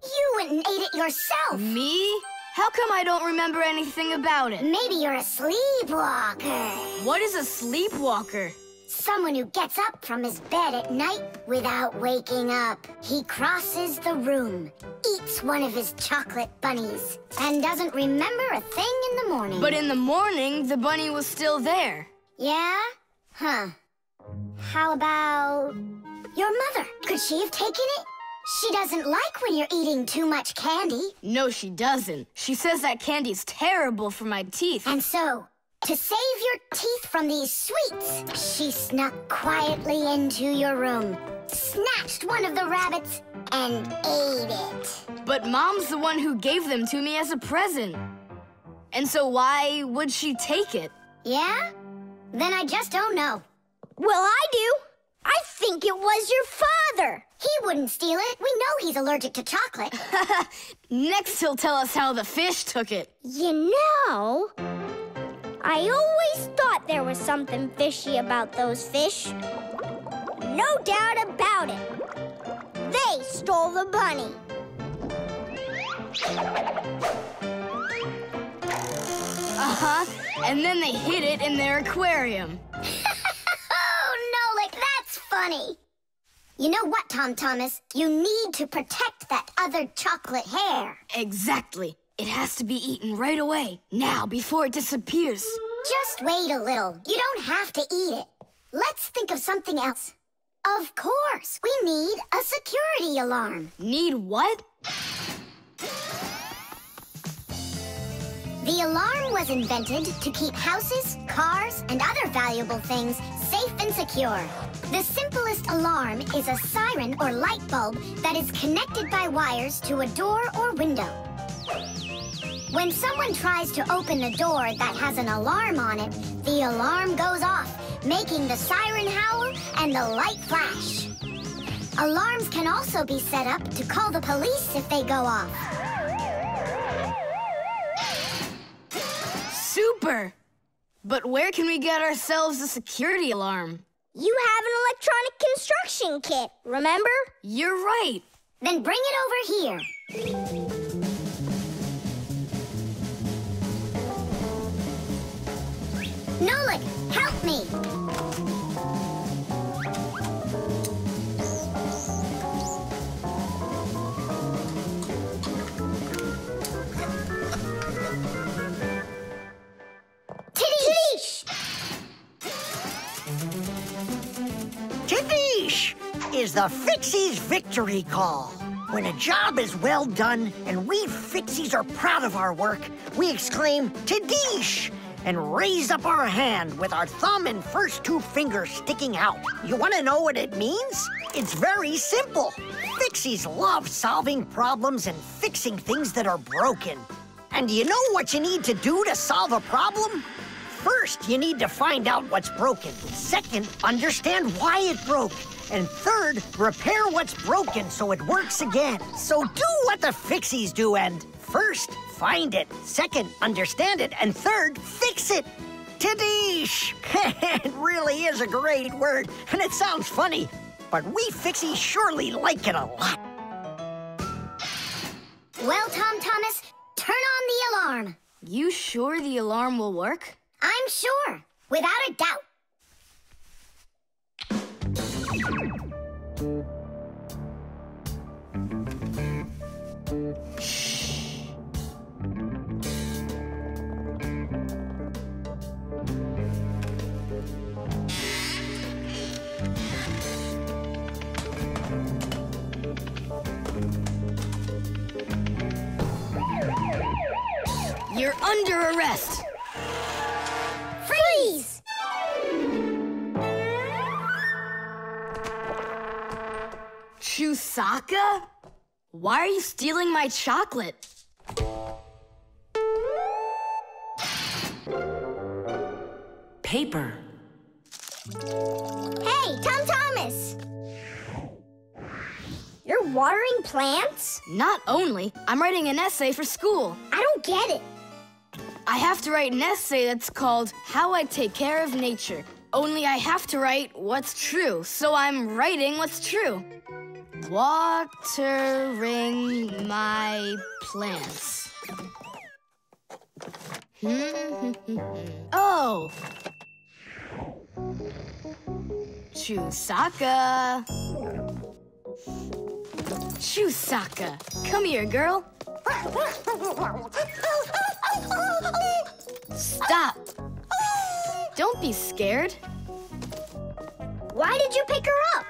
You went and ate it yourself. Me? How come I don't remember anything about it? Maybe you're a sleepwalker. What is a sleepwalker? Someone who gets up from his bed at night without waking up. He crosses the room, eats one of his chocolate bunnies, and doesn't remember a thing in the morning. But in the morning, the bunny was still there. Yeah? Huh. How about your mother? Could she have taken it? She doesn't like when you're eating too much candy. No, she doesn't. She says that candy's terrible for my teeth. And so, to save your teeth from these sweets, she snuck quietly into your room, snatched one of the rabbits, and ate it. But Mom's the one who gave them to me as a present. And so why would she take it? Yeah? Then I just don't know. Well, I do. I think it was your father. He wouldn't steal it. We know he's allergic to chocolate. Next he'll tell us how the fish took it. You know, I always thought there was something fishy about those fish. No doubt about it. They stole the bunny. And then they hid it in their aquarium. Oh, Nolik, that's funny. You know what, Tom Thomas? You need to protect that other chocolate hare. Exactly. It has to be eaten right away, now, before it disappears. Just wait a little. You don't have to eat it. Let's think of something else. Of course, we need a security alarm. Need what? The alarm was invented to keep houses, cars, and other valuable things safe and secure. The simplest alarm is a siren or light bulb that is connected by wires to a door or window. When someone tries to open a door that has an alarm on it, the alarm goes off, making the siren howl and the light flash. Alarms can also be set up to call the police if they go off. Super! But where can we get ourselves a security alarm? You have an electronic construction kit, remember? You're right. Then bring it over here. Nolik, help me! Is the Fixies' victory call. When a job is well done and we Fixies are proud of our work, we exclaim, "Tadeesh!" and raise up our hand with our thumb and first two fingers sticking out. You want to know what it means? It's very simple. Fixies love solving problems and fixing things that are broken. And do you know what you need to do to solve a problem? First, you need to find out what's broken. Second, understand why it broke. And third, repair what's broken so it works again. So do what the Fixies do and first, find it. Second, understand it. And third, fix it. Tadeesh! It really is a great word, and it sounds funny, but we Fixies surely like it a lot. Well, Tom Thomas, turn on the alarm. You sure the alarm will work? I'm sure, without a doubt. Shh. You're under arrest. Freeze! Chewsocka? Why are you stealing my chocolate? Paper. Hey, Tom Thomas! You're watering plants? Not only, I'm writing an essay for school. I don't get it. I have to write an essay that's called How I Take Care of Nature. Only I have to write what's true, so I'm writing what's true. Watering my plants. Oh! Chewsocka! Chewsocka! Come here, girl! Stop! Don't be scared. Why did you pick her up?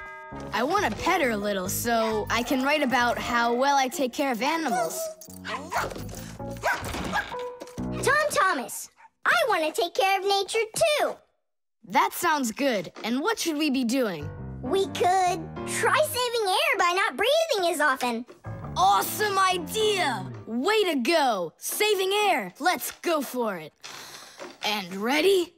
I want to pet her a little so I can write about how well I take care of animals. Tom Thomas, I want to take care of nature too. That sounds good. And what should we be doing? We could try saving air by not breathing as often. Awesome idea! Way to go! Saving air! Let's go for it. And ready?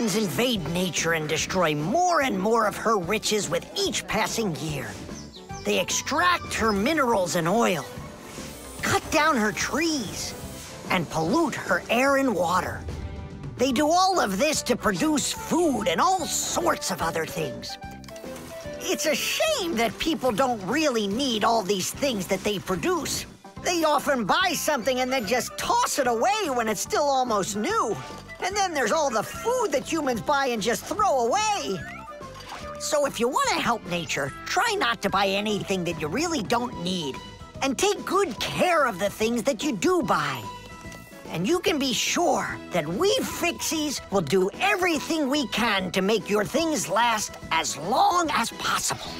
humans invade nature and destroy more and more of her riches with each passing year. They extract her minerals and oil, cut down her trees, and pollute her air and water. They do all of this to produce food and all sorts of other things. It's a shame that people don't really need all these things that they produce. They often buy something and then just toss it away when it's still almost new. And then there's all the food that humans buy and just throw away. So if you want to help nature, try not to buy anything that you really don't need. And take good care of the things that you do buy. And you can be sure that we Fixies will do everything we can to make your things last as long as possible.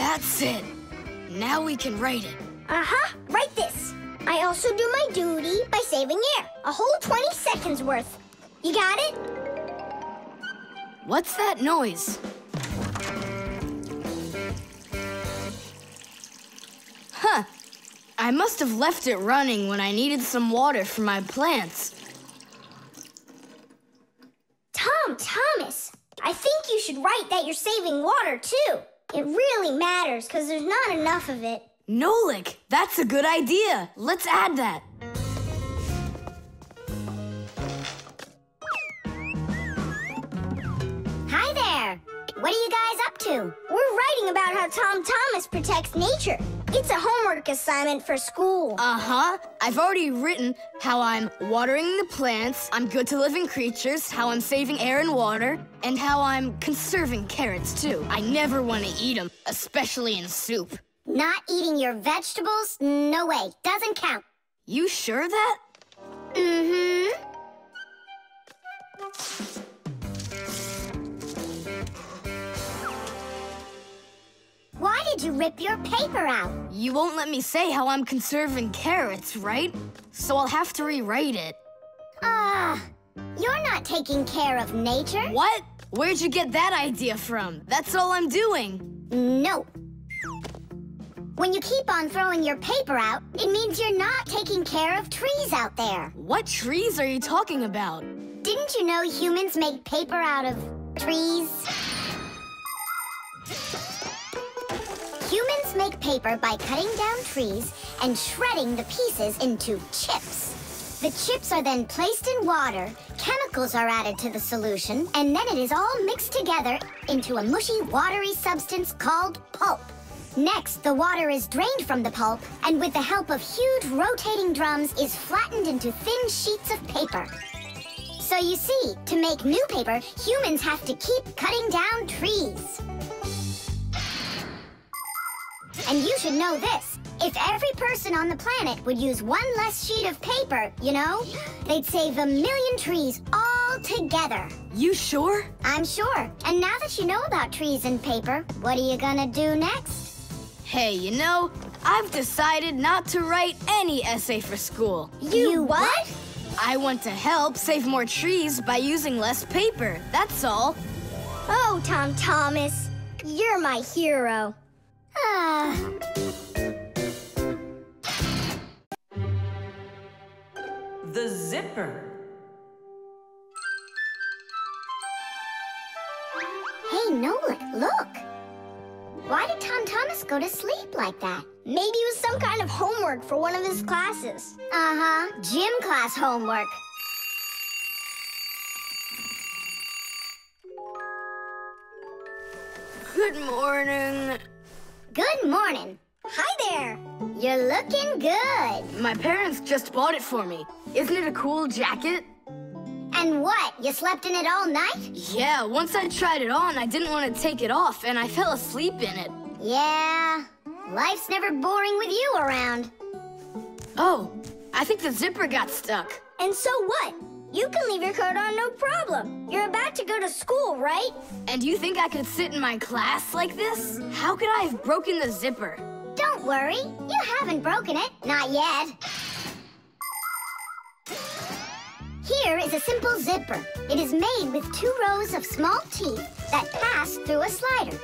That's it. Now we can write it. Write this. I also do my duty by saving air. A whole 20 seconds worth. You got it? What's that noise? Huh. I must have left it running when I needed some water for my plants. Tom Thomas, I think you should write that you're saving water, too. It really matters, because there's not enough of it. Nolik, that's a good idea. Let's add that. Hi there. What are you guys up to? We're writing about how Tom Thomas protects nature. It's a homework assignment for school. I've already written how I'm watering the plants, I'm good to living creatures, how I'm saving air and water, and how I'm conserving carrots, too. I never want to eat them, especially in soup. Not eating your vegetables? No way. Doesn't count. You sure of that? Mm-hmm. Why did you rip your paper out? You won't let me say how I'm conserving carrots, right? So I'll have to rewrite it. You're not taking care of nature. What? Where'd you get that idea from? That's all I'm doing. No. When you keep on throwing your paper out, it means you're not taking care of trees out there. What trees are you talking about? Didn't you know humans make paper out of trees? Humans make paper by cutting down trees and shredding the pieces into chips. The chips are then placed in water, chemicals are added to the solution, and then it is all mixed together into a mushy, watery substance called pulp. Next, the water is drained from the pulp, and with the help of huge rotating drums, is flattened into thin sheets of paper. So you see, to make new paper, humans have to keep cutting down trees. And you should know this. If every person on the planet would use one less sheet of paper, you know, they'd save 1 million trees all together. You sure? I'm sure. And now that you know about trees and paper, what are you gonna do next? Hey, you know, I've decided not to write any essay for school. You what? I want to help save more trees by using less paper, that's all. Oh, Tom Thomas, you're my hero. The zipper. Hey, Nolik, look. Why did Tom Thomas go to sleep like that? Maybe it was some kind of homework for one of his classes. Gym class homework. Good morning. Good morning. Hi there. You're looking good. My parents just bought it for me. Isn't it a cool jacket? And what? You slept in it all night? Yeah, once I tried it on, I didn't want to take it off, and I fell asleep in it. Yeah, life's never boring with you around. Oh, I think the zipper got stuck. And so what? You can leave your coat on, no problem. You're about to go to school, right? And you think I could sit in my class like this? How could I have broken the zipper? Don't worry. You haven't broken it. Not yet. Here is a simple zipper. It is made with 2 rows of small teeth that pass through a slider.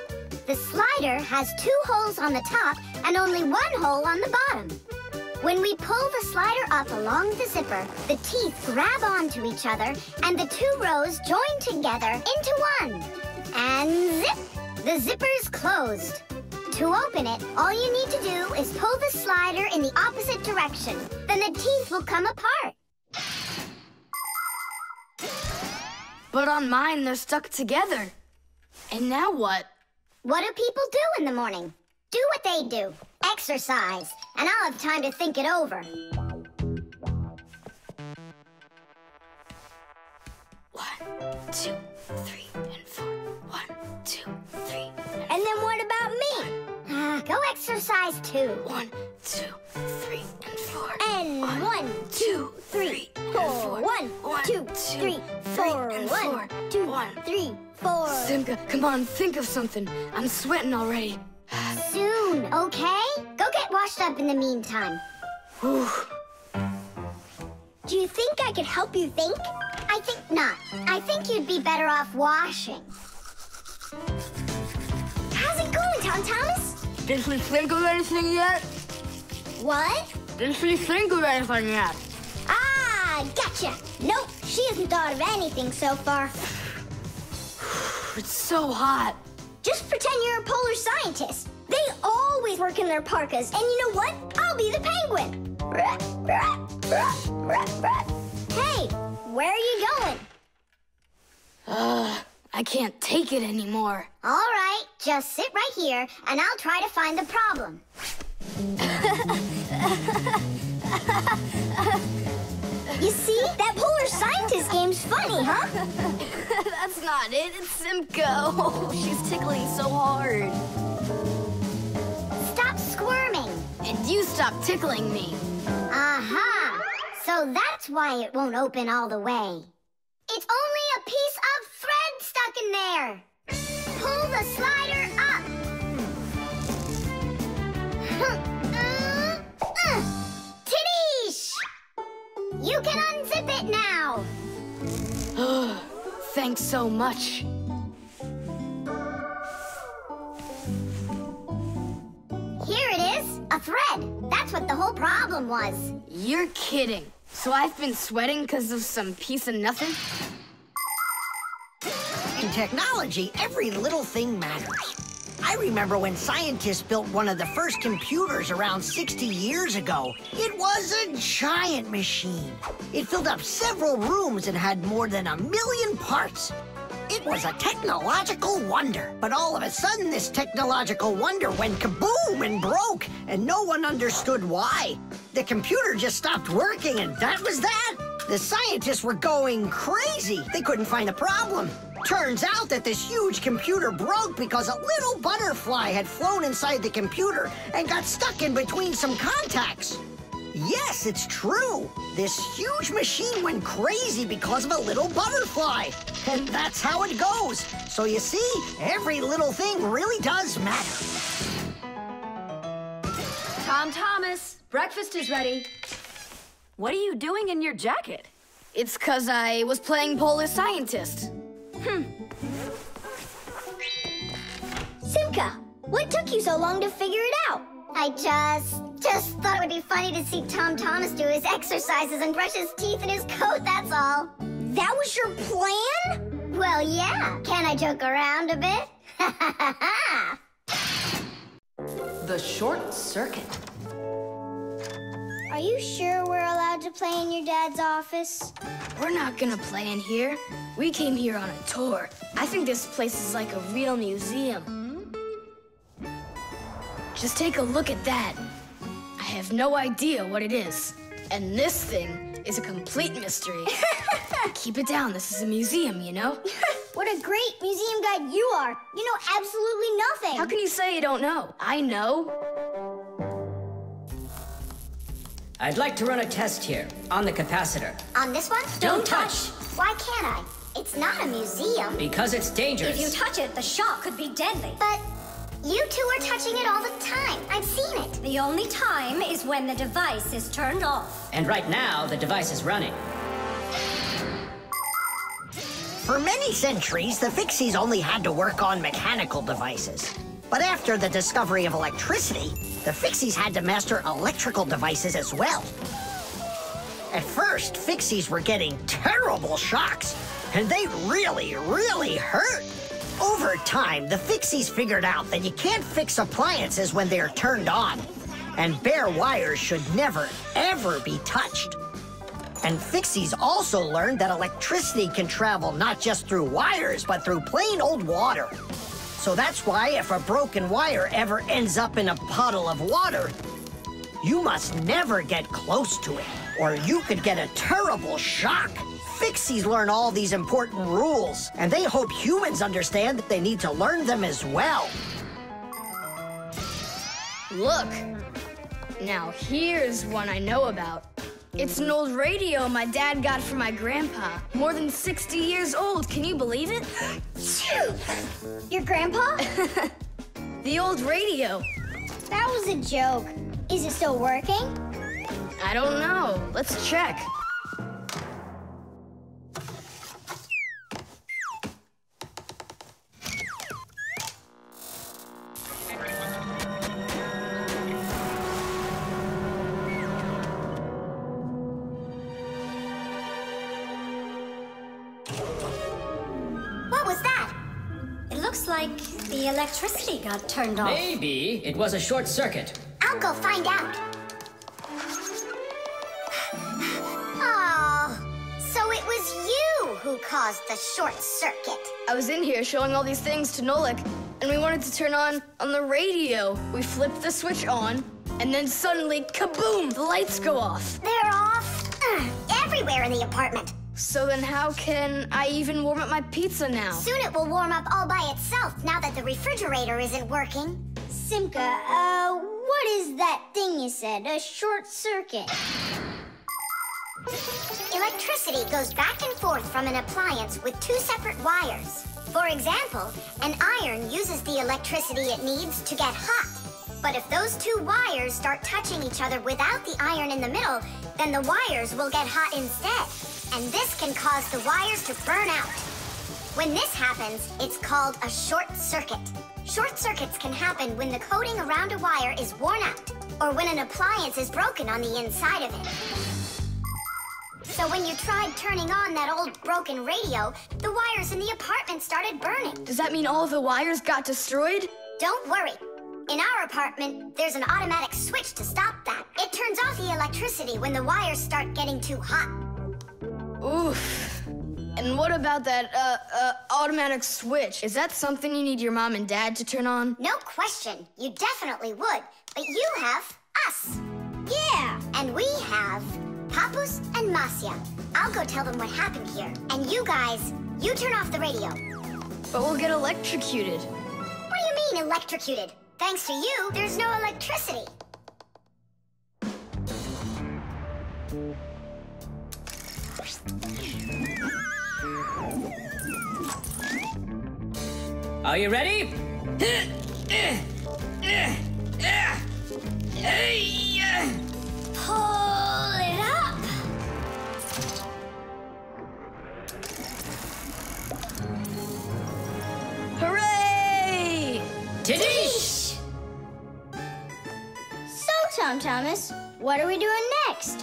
The slider has two holes on the top and only one hole on the bottom. When we pull the slider up along the zipper, the teeth grab onto each other and the two rows join together into one. And zip! The zipper's closed. To open it, all you need to do is pull the slider in the opposite direction. Then the teeth will come apart. But on mine, they're stuck together. And now what? What do people do in the morning? Do what they do. Exercise. And I'll have time to think it over. One, two, three, and four. One, two, three, and then what about me? Go exercise too. One, two, three, and four. And one, two, three, four. One, two, three, four. One, two, three, four. Simka, come on, think of something. I'm sweating already. Soon, okay? Go get washed up in the meantime. Whew. Do you think I could help you think? I think not. I think you'd be better off washing. How's it going, Tom Thomas? Did we think of anything yet? What? Did we think of anything yet? Ah, gotcha. Nope, she hasn't thought of anything so far. It's so hot. Just pretend you're a polar scientist. They always work in their parkas, and you know what? I'll be the penguin. Hey, where are you going? I can't take it anymore. All right, just sit right here, and I'll try to find the problem. You see? That polar scientist game's funny, huh? That's not it. It's Simka. Oh, she's tickling so hard. Stop squirming. And you stop tickling me. Aha! So that's why it won't open all the way. It's only a piece of thread stuck in there. Pull the slider up. Tidish! You can unzip it now. Thanks so much. Here it is, a thread. That's what the whole problem was. You're kidding. So I've been sweating because of some piece of nothing? In technology, every little thing matters. I remember when scientists built one of the first computers around 60 years ago. It was a giant machine. It filled up several rooms and had more than 1 million parts. It was a technological wonder. But all of a sudden, this technological wonder went kaboom and broke, and no one understood why. The computer just stopped working, and that was that. The scientists were going crazy. They couldn't find the problem. Turns out that this huge computer broke because a little butterfly had flown inside the computer and got stuck in between some contacts. Yes, it's true. This huge machine went crazy because of a little butterfly. And that's how it goes. So you see, every little thing really does matter. Tom Thomas, breakfast is ready. What are you doing in your jacket? It's 'cause I was playing polar scientist. Simka, what took you so long to figure it out? I just thought it would be funny to see Tom Thomas do his exercises and brush his teeth in his coat, that's all. That was your plan? Well, yeah. Can I joke around a bit? The short circuit. Are you sure we're allowed to play in your dad's office? We're not gonna play in here. We came here on a tour. I think this place is like a real museum. Just take a look at that. I have no idea what it is. And this thing is a complete mystery. Keep it down. This is a museum, you know? What a great museum guide you are. You know absolutely nothing. How can you say you don't know? I know. I'd like to run a test here on the capacitor. On this one? Don't touch. Why can't I? It's not a museum. Because it's dangerous. If you touch it, the shock could be deadly. But you two are touching it all the time. I've seen it. The only time is when the device is turned off. And right now, the device is running. For many centuries, the Fixies only had to work on mechanical devices. But after the discovery of electricity, the Fixies had to master electrical devices as well. At first, Fixies were getting terrible shocks, and they really hurt. Over time, the Fixies figured out that you can't fix appliances when they are turned on, and bare wires should never, ever be touched. And Fixies also learned that electricity can travel not just through wires, but through plain old water. So that's why if a broken wire ever ends up in a puddle of water, you must never get close to it, or you could get a terrible shock. Fixies learn all these important rules, and they hope humans understand that they need to learn them as well. Look, now here's one I know about. It's an old radio my dad got from my grandpa. More than 60 years old, can you believe it? Your grandpa? The old radio. That was a joke. Is it still working? I don't know. Let's check. The electricity got turned off. Maybe it was a short circuit. I'll go find out. Oh, so it was you who caused the short circuit. I was in here showing all these things to Nolik, and we wanted to turn on the radio. We flipped the switch on, and then suddenly, kaboom, the lights go off. They're off everywhere in the apartment. So then how can I even warm up my pizza now? Soon it will warm up all by itself, now that the refrigerator isn't working. Simka, what is that thing you said? A short circuit. Electricity goes back and forth from an appliance with two separate wires. For example, an iron uses the electricity it needs to get hot. But if those two wires start touching each other without the iron in the middle, then the wires will get hot instead. And this can cause the wires to burn out. When this happens, it's called a short circuit. Short circuits can happen when the coating around a wire is worn out, or when an appliance is broken on the inside of it. So when you tried turning on that old broken radio, the wires in the apartment started burning. Does that mean all the wires got destroyed? Don't worry. In our apartment, there's an automatic switch to stop that. It turns off the electricity when the wires start getting too hot. Oof. And what about that, automatic switch? Is that something you need your mom and dad to turn on? No question. You definitely would. But you have us. Yeah. And we have Papus and Masya. I'll go tell them what happened here. And you guys, you turn off the radio. But we'll get electrocuted. What do you mean, electrocuted? Thanks to you, there's no electricity. Are you ready? Pull it up! Hooray! Tidish! Tom Thomas, what are we doing next?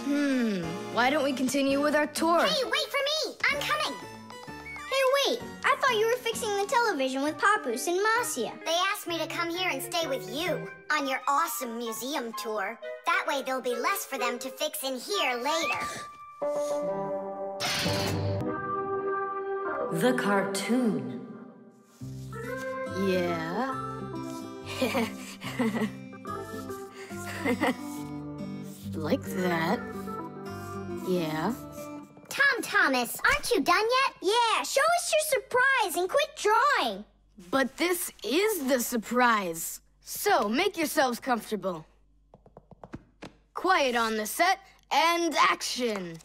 Why don't we continue with our tour? Hey, wait for me! I'm coming! Hey, wait! I thought you were fixing the television with Papus and Masya. They asked me to come here and stay with you on your awesome museum tour. That way there'll be less for them to fix in here later. The cartoon. Yeah. Like that. Yeah. Tom Thomas, aren't you done yet? Yeah, show us your surprise and quit drawing. But this is the surprise. So, make yourselves comfortable. Quiet on the set, and action.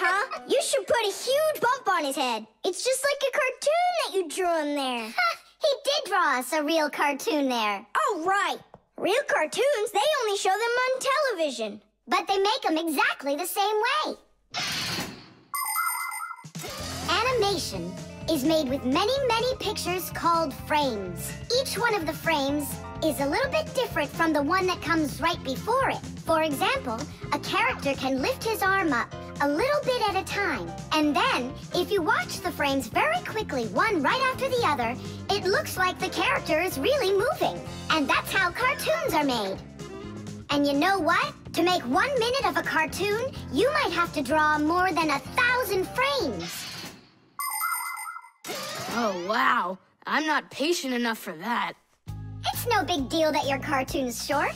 Huh? You should put a huge bump on his head. It's just like a cartoon that you drew in there. He did draw us a real cartoon there. Oh, right. Real cartoons, they only show them on television. But they make them exactly the same way. Animation is made with many pictures called frames. Each one of the frames is a little bit different from the one that comes right before it. For example, a character can lift his arm up a little bit at a time. And then, if you watch the frames very quickly, one right after the other, it looks like the character is really moving. And that's how cartoons are made. And you know what? To make 1 minute of a cartoon, you might have to draw more than 1,000 frames. Oh, wow. I'm not patient enough for that. It's no big deal that your cartoon's short,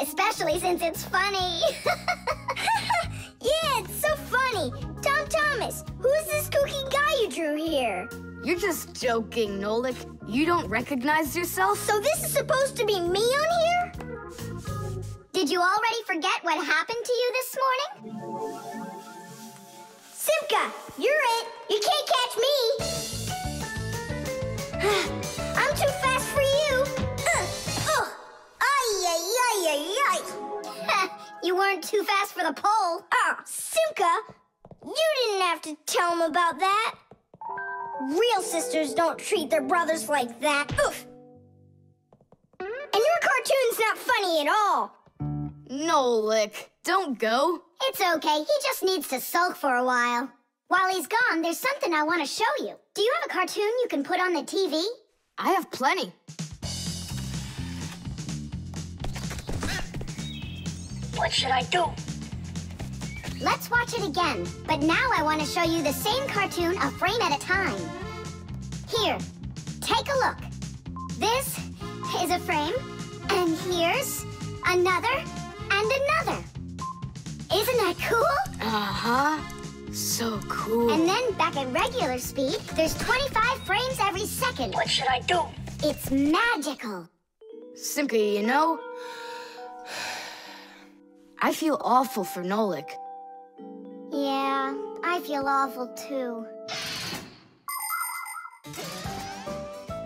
especially since it's funny. Yeah, it's so funny. Tom Thomas, who's this kooky guy you drew here? You're just joking, Nolik. You don't recognize yourself? So this is supposed to be me on here? Did you already forget what happened to you this morning? Simka, you're it. You can't catch me. I'm too fast for you. You weren't too fast for the pole. Oh, Simka, you didn't have to tell him about that. Real sisters don't treat their brothers like that. Oof. And your cartoon's not funny at all. Nolik, don't go. It's okay. He just needs to sulk for a while. While he's gone, there's something I want to show you. Do you have a cartoon you can put on the TV? I have plenty. What should I do? Let's watch it again. But now I want to show you the same cartoon a frame at a time. Here, take a look. This is a frame, and here's another and another. Isn't that cool? Uh-huh. So cool. And then back at regular speed, there's 25 frames every second. What should I do? It's magical. Simka, you know, I feel awful for Nolik. Yeah, I feel awful too.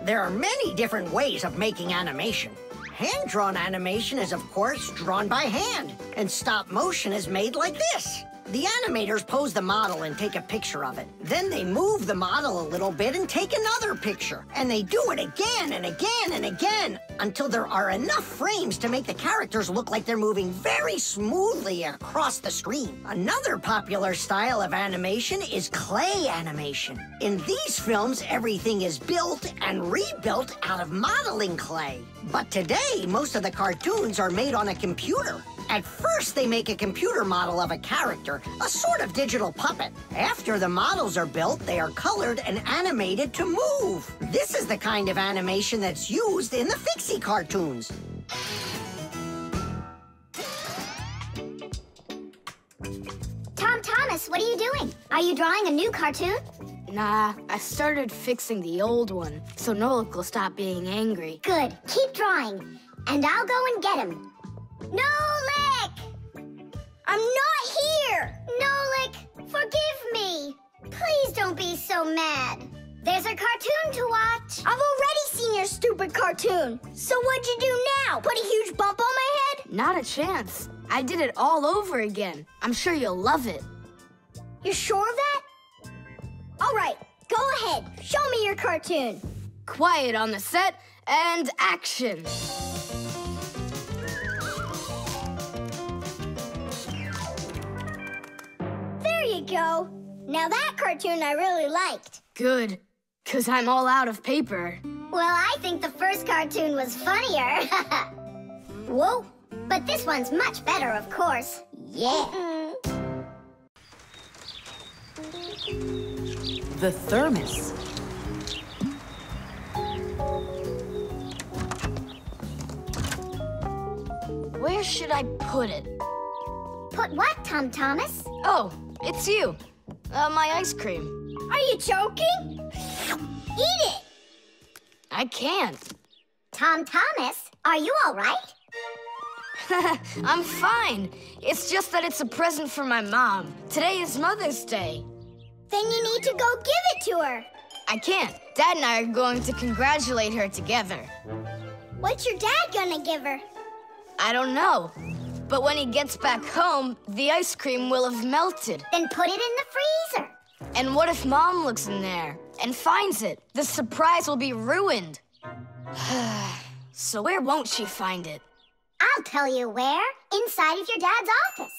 There are many different ways of making animation. Hand-drawn animation is, of course, drawn by hand, and stop motion is made like this. The animators pose the model and take a picture of it. Then they move the model a little bit and take another picture. And they do it again and again and again until there are enough frames to make the characters look like they're moving very smoothly across the screen. Another popular style of animation is clay animation. In these films, everything is built and rebuilt out of modeling clay. But today, most of the cartoons are made on a computer. At first, they make a computer model of a character, a sort of digital puppet. After the models are built, they are colored and animated to move. This is the kind of animation that's used in the Fixie cartoons. Tom Thomas, what are you doing? Are you drawing a new cartoon? Nah, I started fixing the old one, so Nolik will stop being angry. Good. Keep drawing, and I'll go and get him. Nolik! I'm not here! Nolik, forgive me. Please don't be so mad. There's a cartoon to watch. I've already seen your stupid cartoon. So what'd you do now? Put a huge bump on my head? Not a chance. I did it all over again. I'm sure you'll love it. You're sure of that? All right, go ahead. Show me your cartoon. Quiet on the set and action. Go. Now that cartoon I really liked. Good, because I'm all out of paper. Well, I think the first cartoon was funnier. Whoa, but this one's much better, of course. Yeah. The thermos. Where should I put it? Put what, Tom Thomas? Oh. It's you. My ice cream. Are you joking? Eat it! I can't. Tom Thomas, are you all right? I'm fine. It's just that it's a present for my mom. Today is Mother's Day. Then you need to go give it to her. I can't. Dad and I are going to congratulate her together. What's your dad gonna give her? I don't know. But when he gets back home, the ice cream will have melted. Then put it in the freezer. And what if Mom looks in there and finds it? The surprise will be ruined. So where won't she find it? I'll tell you where. Inside of your dad's office.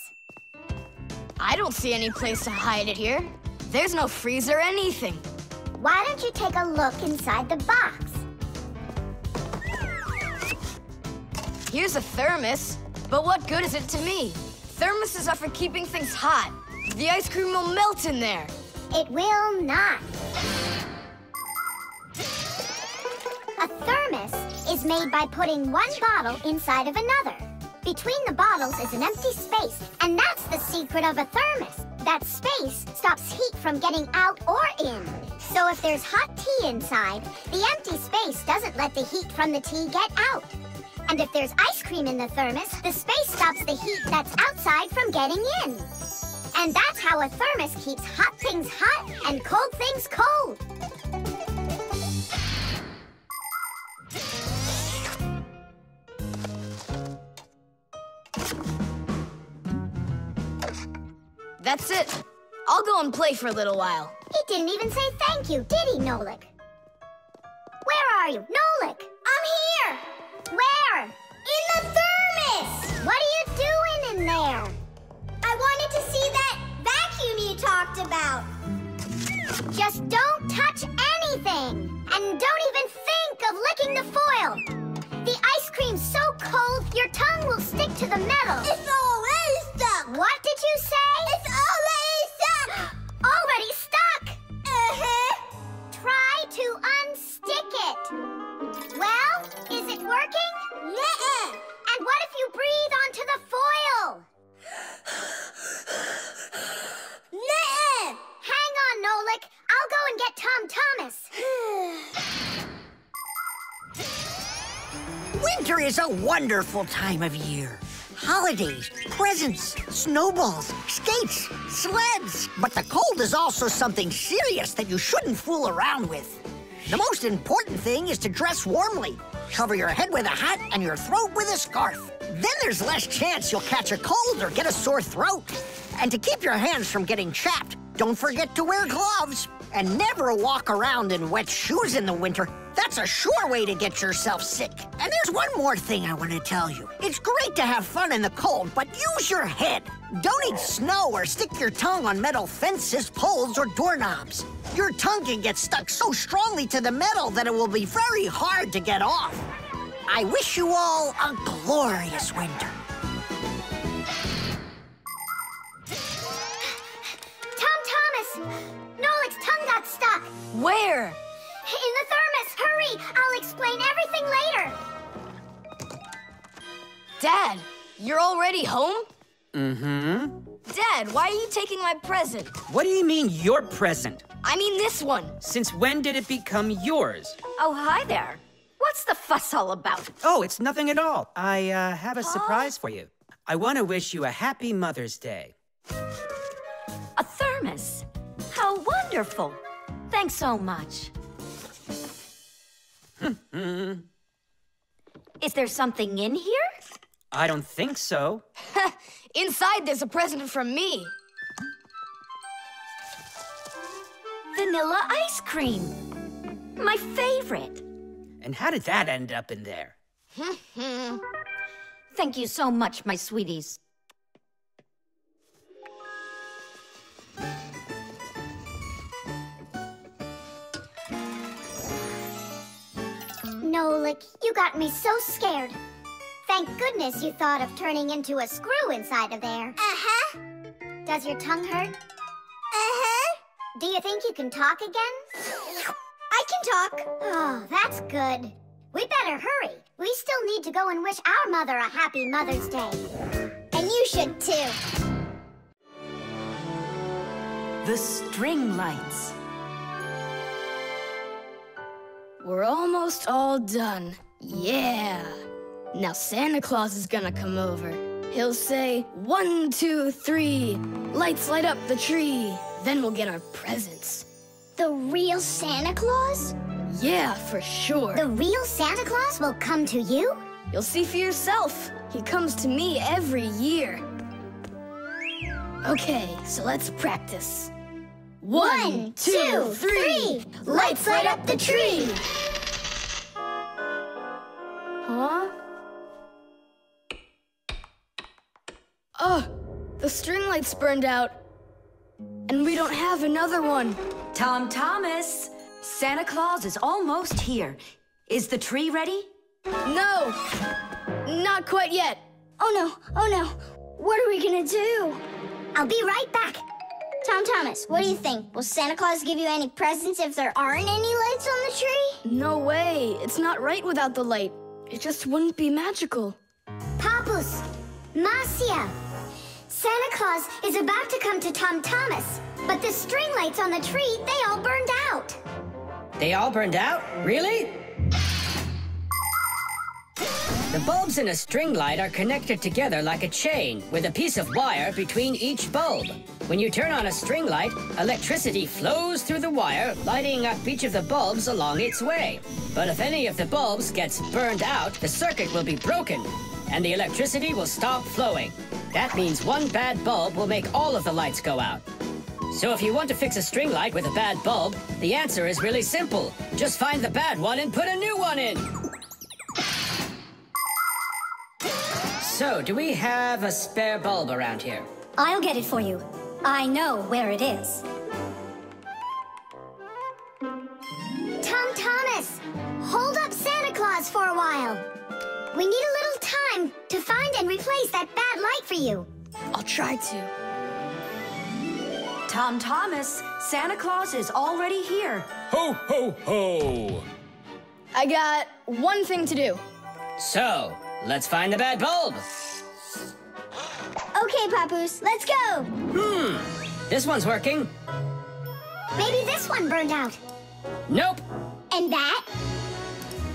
I don't see any place to hide it here. There's no freezer or anything. Why don't you take a look inside the box? Here's a thermos, but what good is it to me? Thermoses are for keeping things hot. The ice cream will melt in there. It will not. A thermos is made by putting one bottle inside of another. Between the bottles is an empty space, and that's the secret of a thermos. That space stops heat from getting out or in. So if there's hot tea inside, the empty space doesn't let the heat from the tea get out. And if there's ice cream in the thermos, the space stops the heat that's outside from getting in. And that's how a thermos keeps hot things hot and cold things cold. That's it. I'll go and play for a little while. He didn't even say thank you, did he, Nolik? Where are you, Nolik? I'm here! Where? In the thermos! What are you doing in there? I wanted to see that vacuum you talked about. Just don't touch anything! And don't even think of licking the foil! The ice cream's so cold, your tongue will stick to the metal. It's already stuck! What did you say? It's already stuck! Already stuck! Uh-huh. Try to unstick it. Well, is it working? Yeah. And what if you breathe onto the foil? Yeah. Hang on, Nolik. I'll go and get Tom Thomas. Winter is a wonderful time of year. Holidays, presents, snowballs, skates, sleds. But the cold is also something serious that you shouldn't fool around with. The most important thing is to dress warmly. Cover your head with a hat and your throat with a scarf. Then there's less chance you'll catch a cold or get a sore throat. And to keep your hands from getting chapped, don't forget to wear gloves. And never walk around in wet shoes in the winter. That's a sure way to get yourself sick. And there's one more thing I want to tell you. It's great to have fun in the cold, but use your head. Don't eat snow or stick your tongue on metal fences, poles, or doorknobs. Your tongue can get stuck so strongly to the metal that it will be very hard to get off. I wish you all a glorious winter. Tom Thomas! Nolik's tongue got stuck. Where? In the thermos. Hurry! I'll explain everything later. Dad, you're already home? Mm-hmm. Dad, why are you taking my present? What do you mean, your present? I mean this one. Since when did it become yours? Oh, hi there. What's the fuss all about? Oh, it's nothing at all. I have a surprise for you. I want to wish you a happy Mother's Day. A thermos. How wonderful! Thanks so much. Is there something in here? I don't think so. Inside there's a present from me. Vanilla ice cream. My favorite. And how did that end up in there? Thank you so much, my sweeties. Nolik, you got me so scared. Thank goodness you thought of turning into a screw inside of there. Uh-huh. Does your tongue hurt? Uh-huh. Do you think you can talk again? I can talk. Oh, that's good. We better hurry. We still need to go and wish our mother a happy Mother's Day. And you should too. The string lights. We're almost all done. Yeah! Now Santa Claus is gonna come over. He'll say, 1, 2, 3, lights light up the tree. Then we'll get our presents. The real Santa Claus? Yeah, for sure. The real Santa Claus will come to you? You'll see for yourself. He comes to me every year. Okay, so let's practice. 1, 2, 3! Lights light up the tree! Huh? Oh, the string light's burned out. And we don't have another one. Tom Thomas, Santa Claus is almost here. Is the tree ready? No, not quite yet. Oh no, what are we gonna do? I'll be right back. Tom Thomas, what do you think? Will Santa Claus give you any presents if there aren't any lights on the tree? No way, it's not right without the light. It just wouldn't be magical. Papus, Masya, Santa Claus is about to come to Tom Thomas, but the string lights on the tree, they all burned out. They all burned out? Really? The bulbs in a string light are connected together like a chain with a piece of wire between each bulb. When you turn on a string light, electricity flows through the wire, lighting up each of the bulbs along its way. But if any of the bulbs gets burned out, the circuit will be broken and the electricity will stop flowing. That means one bad bulb will make all of the lights go out. So if you want to fix a string light with a bad bulb, the answer is really simple. Just find the bad one and put a new one in. So, do we have a spare bulb around here? I'll get it for you. I know where it is. Tom Thomas, hold up Santa Claus for a while. We need a little time to find and replace that bad light for you. I'll try to. Tom Thomas, Santa Claus is already here. Ho, ho, ho! I got one thing to do. So, let's find the bad bulb. Okay, Papus, let's go. This one's working. Maybe this one burned out. Nope. And that?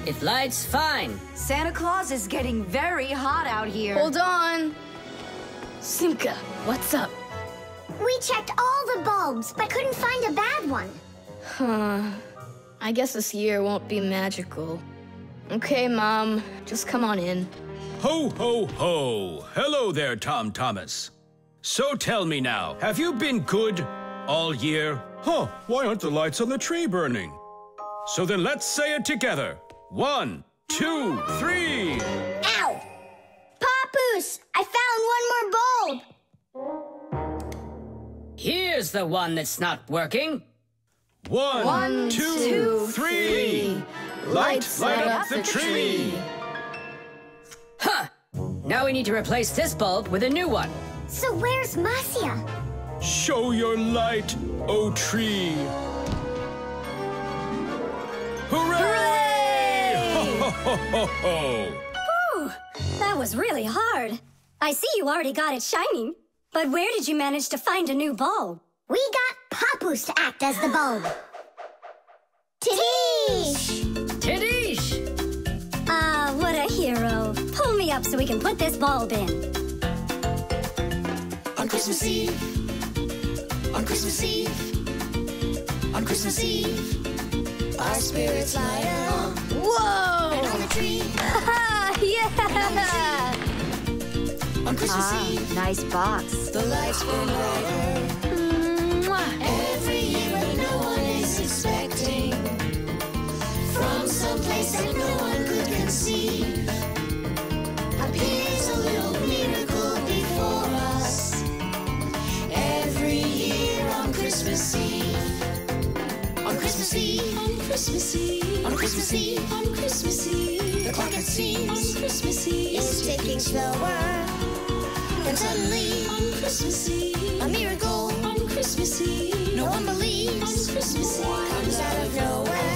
It lights fine. Santa Claus is getting very hot out here. Hold on. Simka, what's up? We checked all the bulbs, but couldn't find a bad one. Huh. I guess this year won't be magical. Okay, Mom. Just come on in. Ho, ho, ho. Hello there, Tom Thomas. So tell me now, have you been good all year? Huh, why aren't the lights on the tree burning? So then let's say it together. 1, 2, 3. Ow! Papus, I found one more bulb. Here's the one that's not working. 1, 2, 3. Light up the tree! Huh! Now we need to replace this bulb with a new one. So where's Masya? Show your light, O tree! Hooray! Ho, ho, ho, ho, ho. Whew, that was really hard. I see you already got it shining. But where did you manage to find a new bulb? We got Papus to act as the bulb. Tidish! Tidish! Ah, what a hero. Pull me up so we can put this bulb in. On Christmas Eve. On Christmas Eve. On Christmas Eve. Our spirits light up. Whoa! And on the tree. Ha-ha! Yeah! On, tree. On Christmas Eve. Nice box. The lights burn brighter. Every year when no one is expecting. From some place that no one could conceive appears a little miracle before us. Every year on Christmas Eve. On Christmas Eve. On Christmas Eve. On Christmas Eve. On Christmas Eve. The clock it seems on Christmas Eve is ticking slower. And suddenly on Christmas Eve a miracle on Christmas Eve. No one believes on Christmas Eve comes out of nowhere.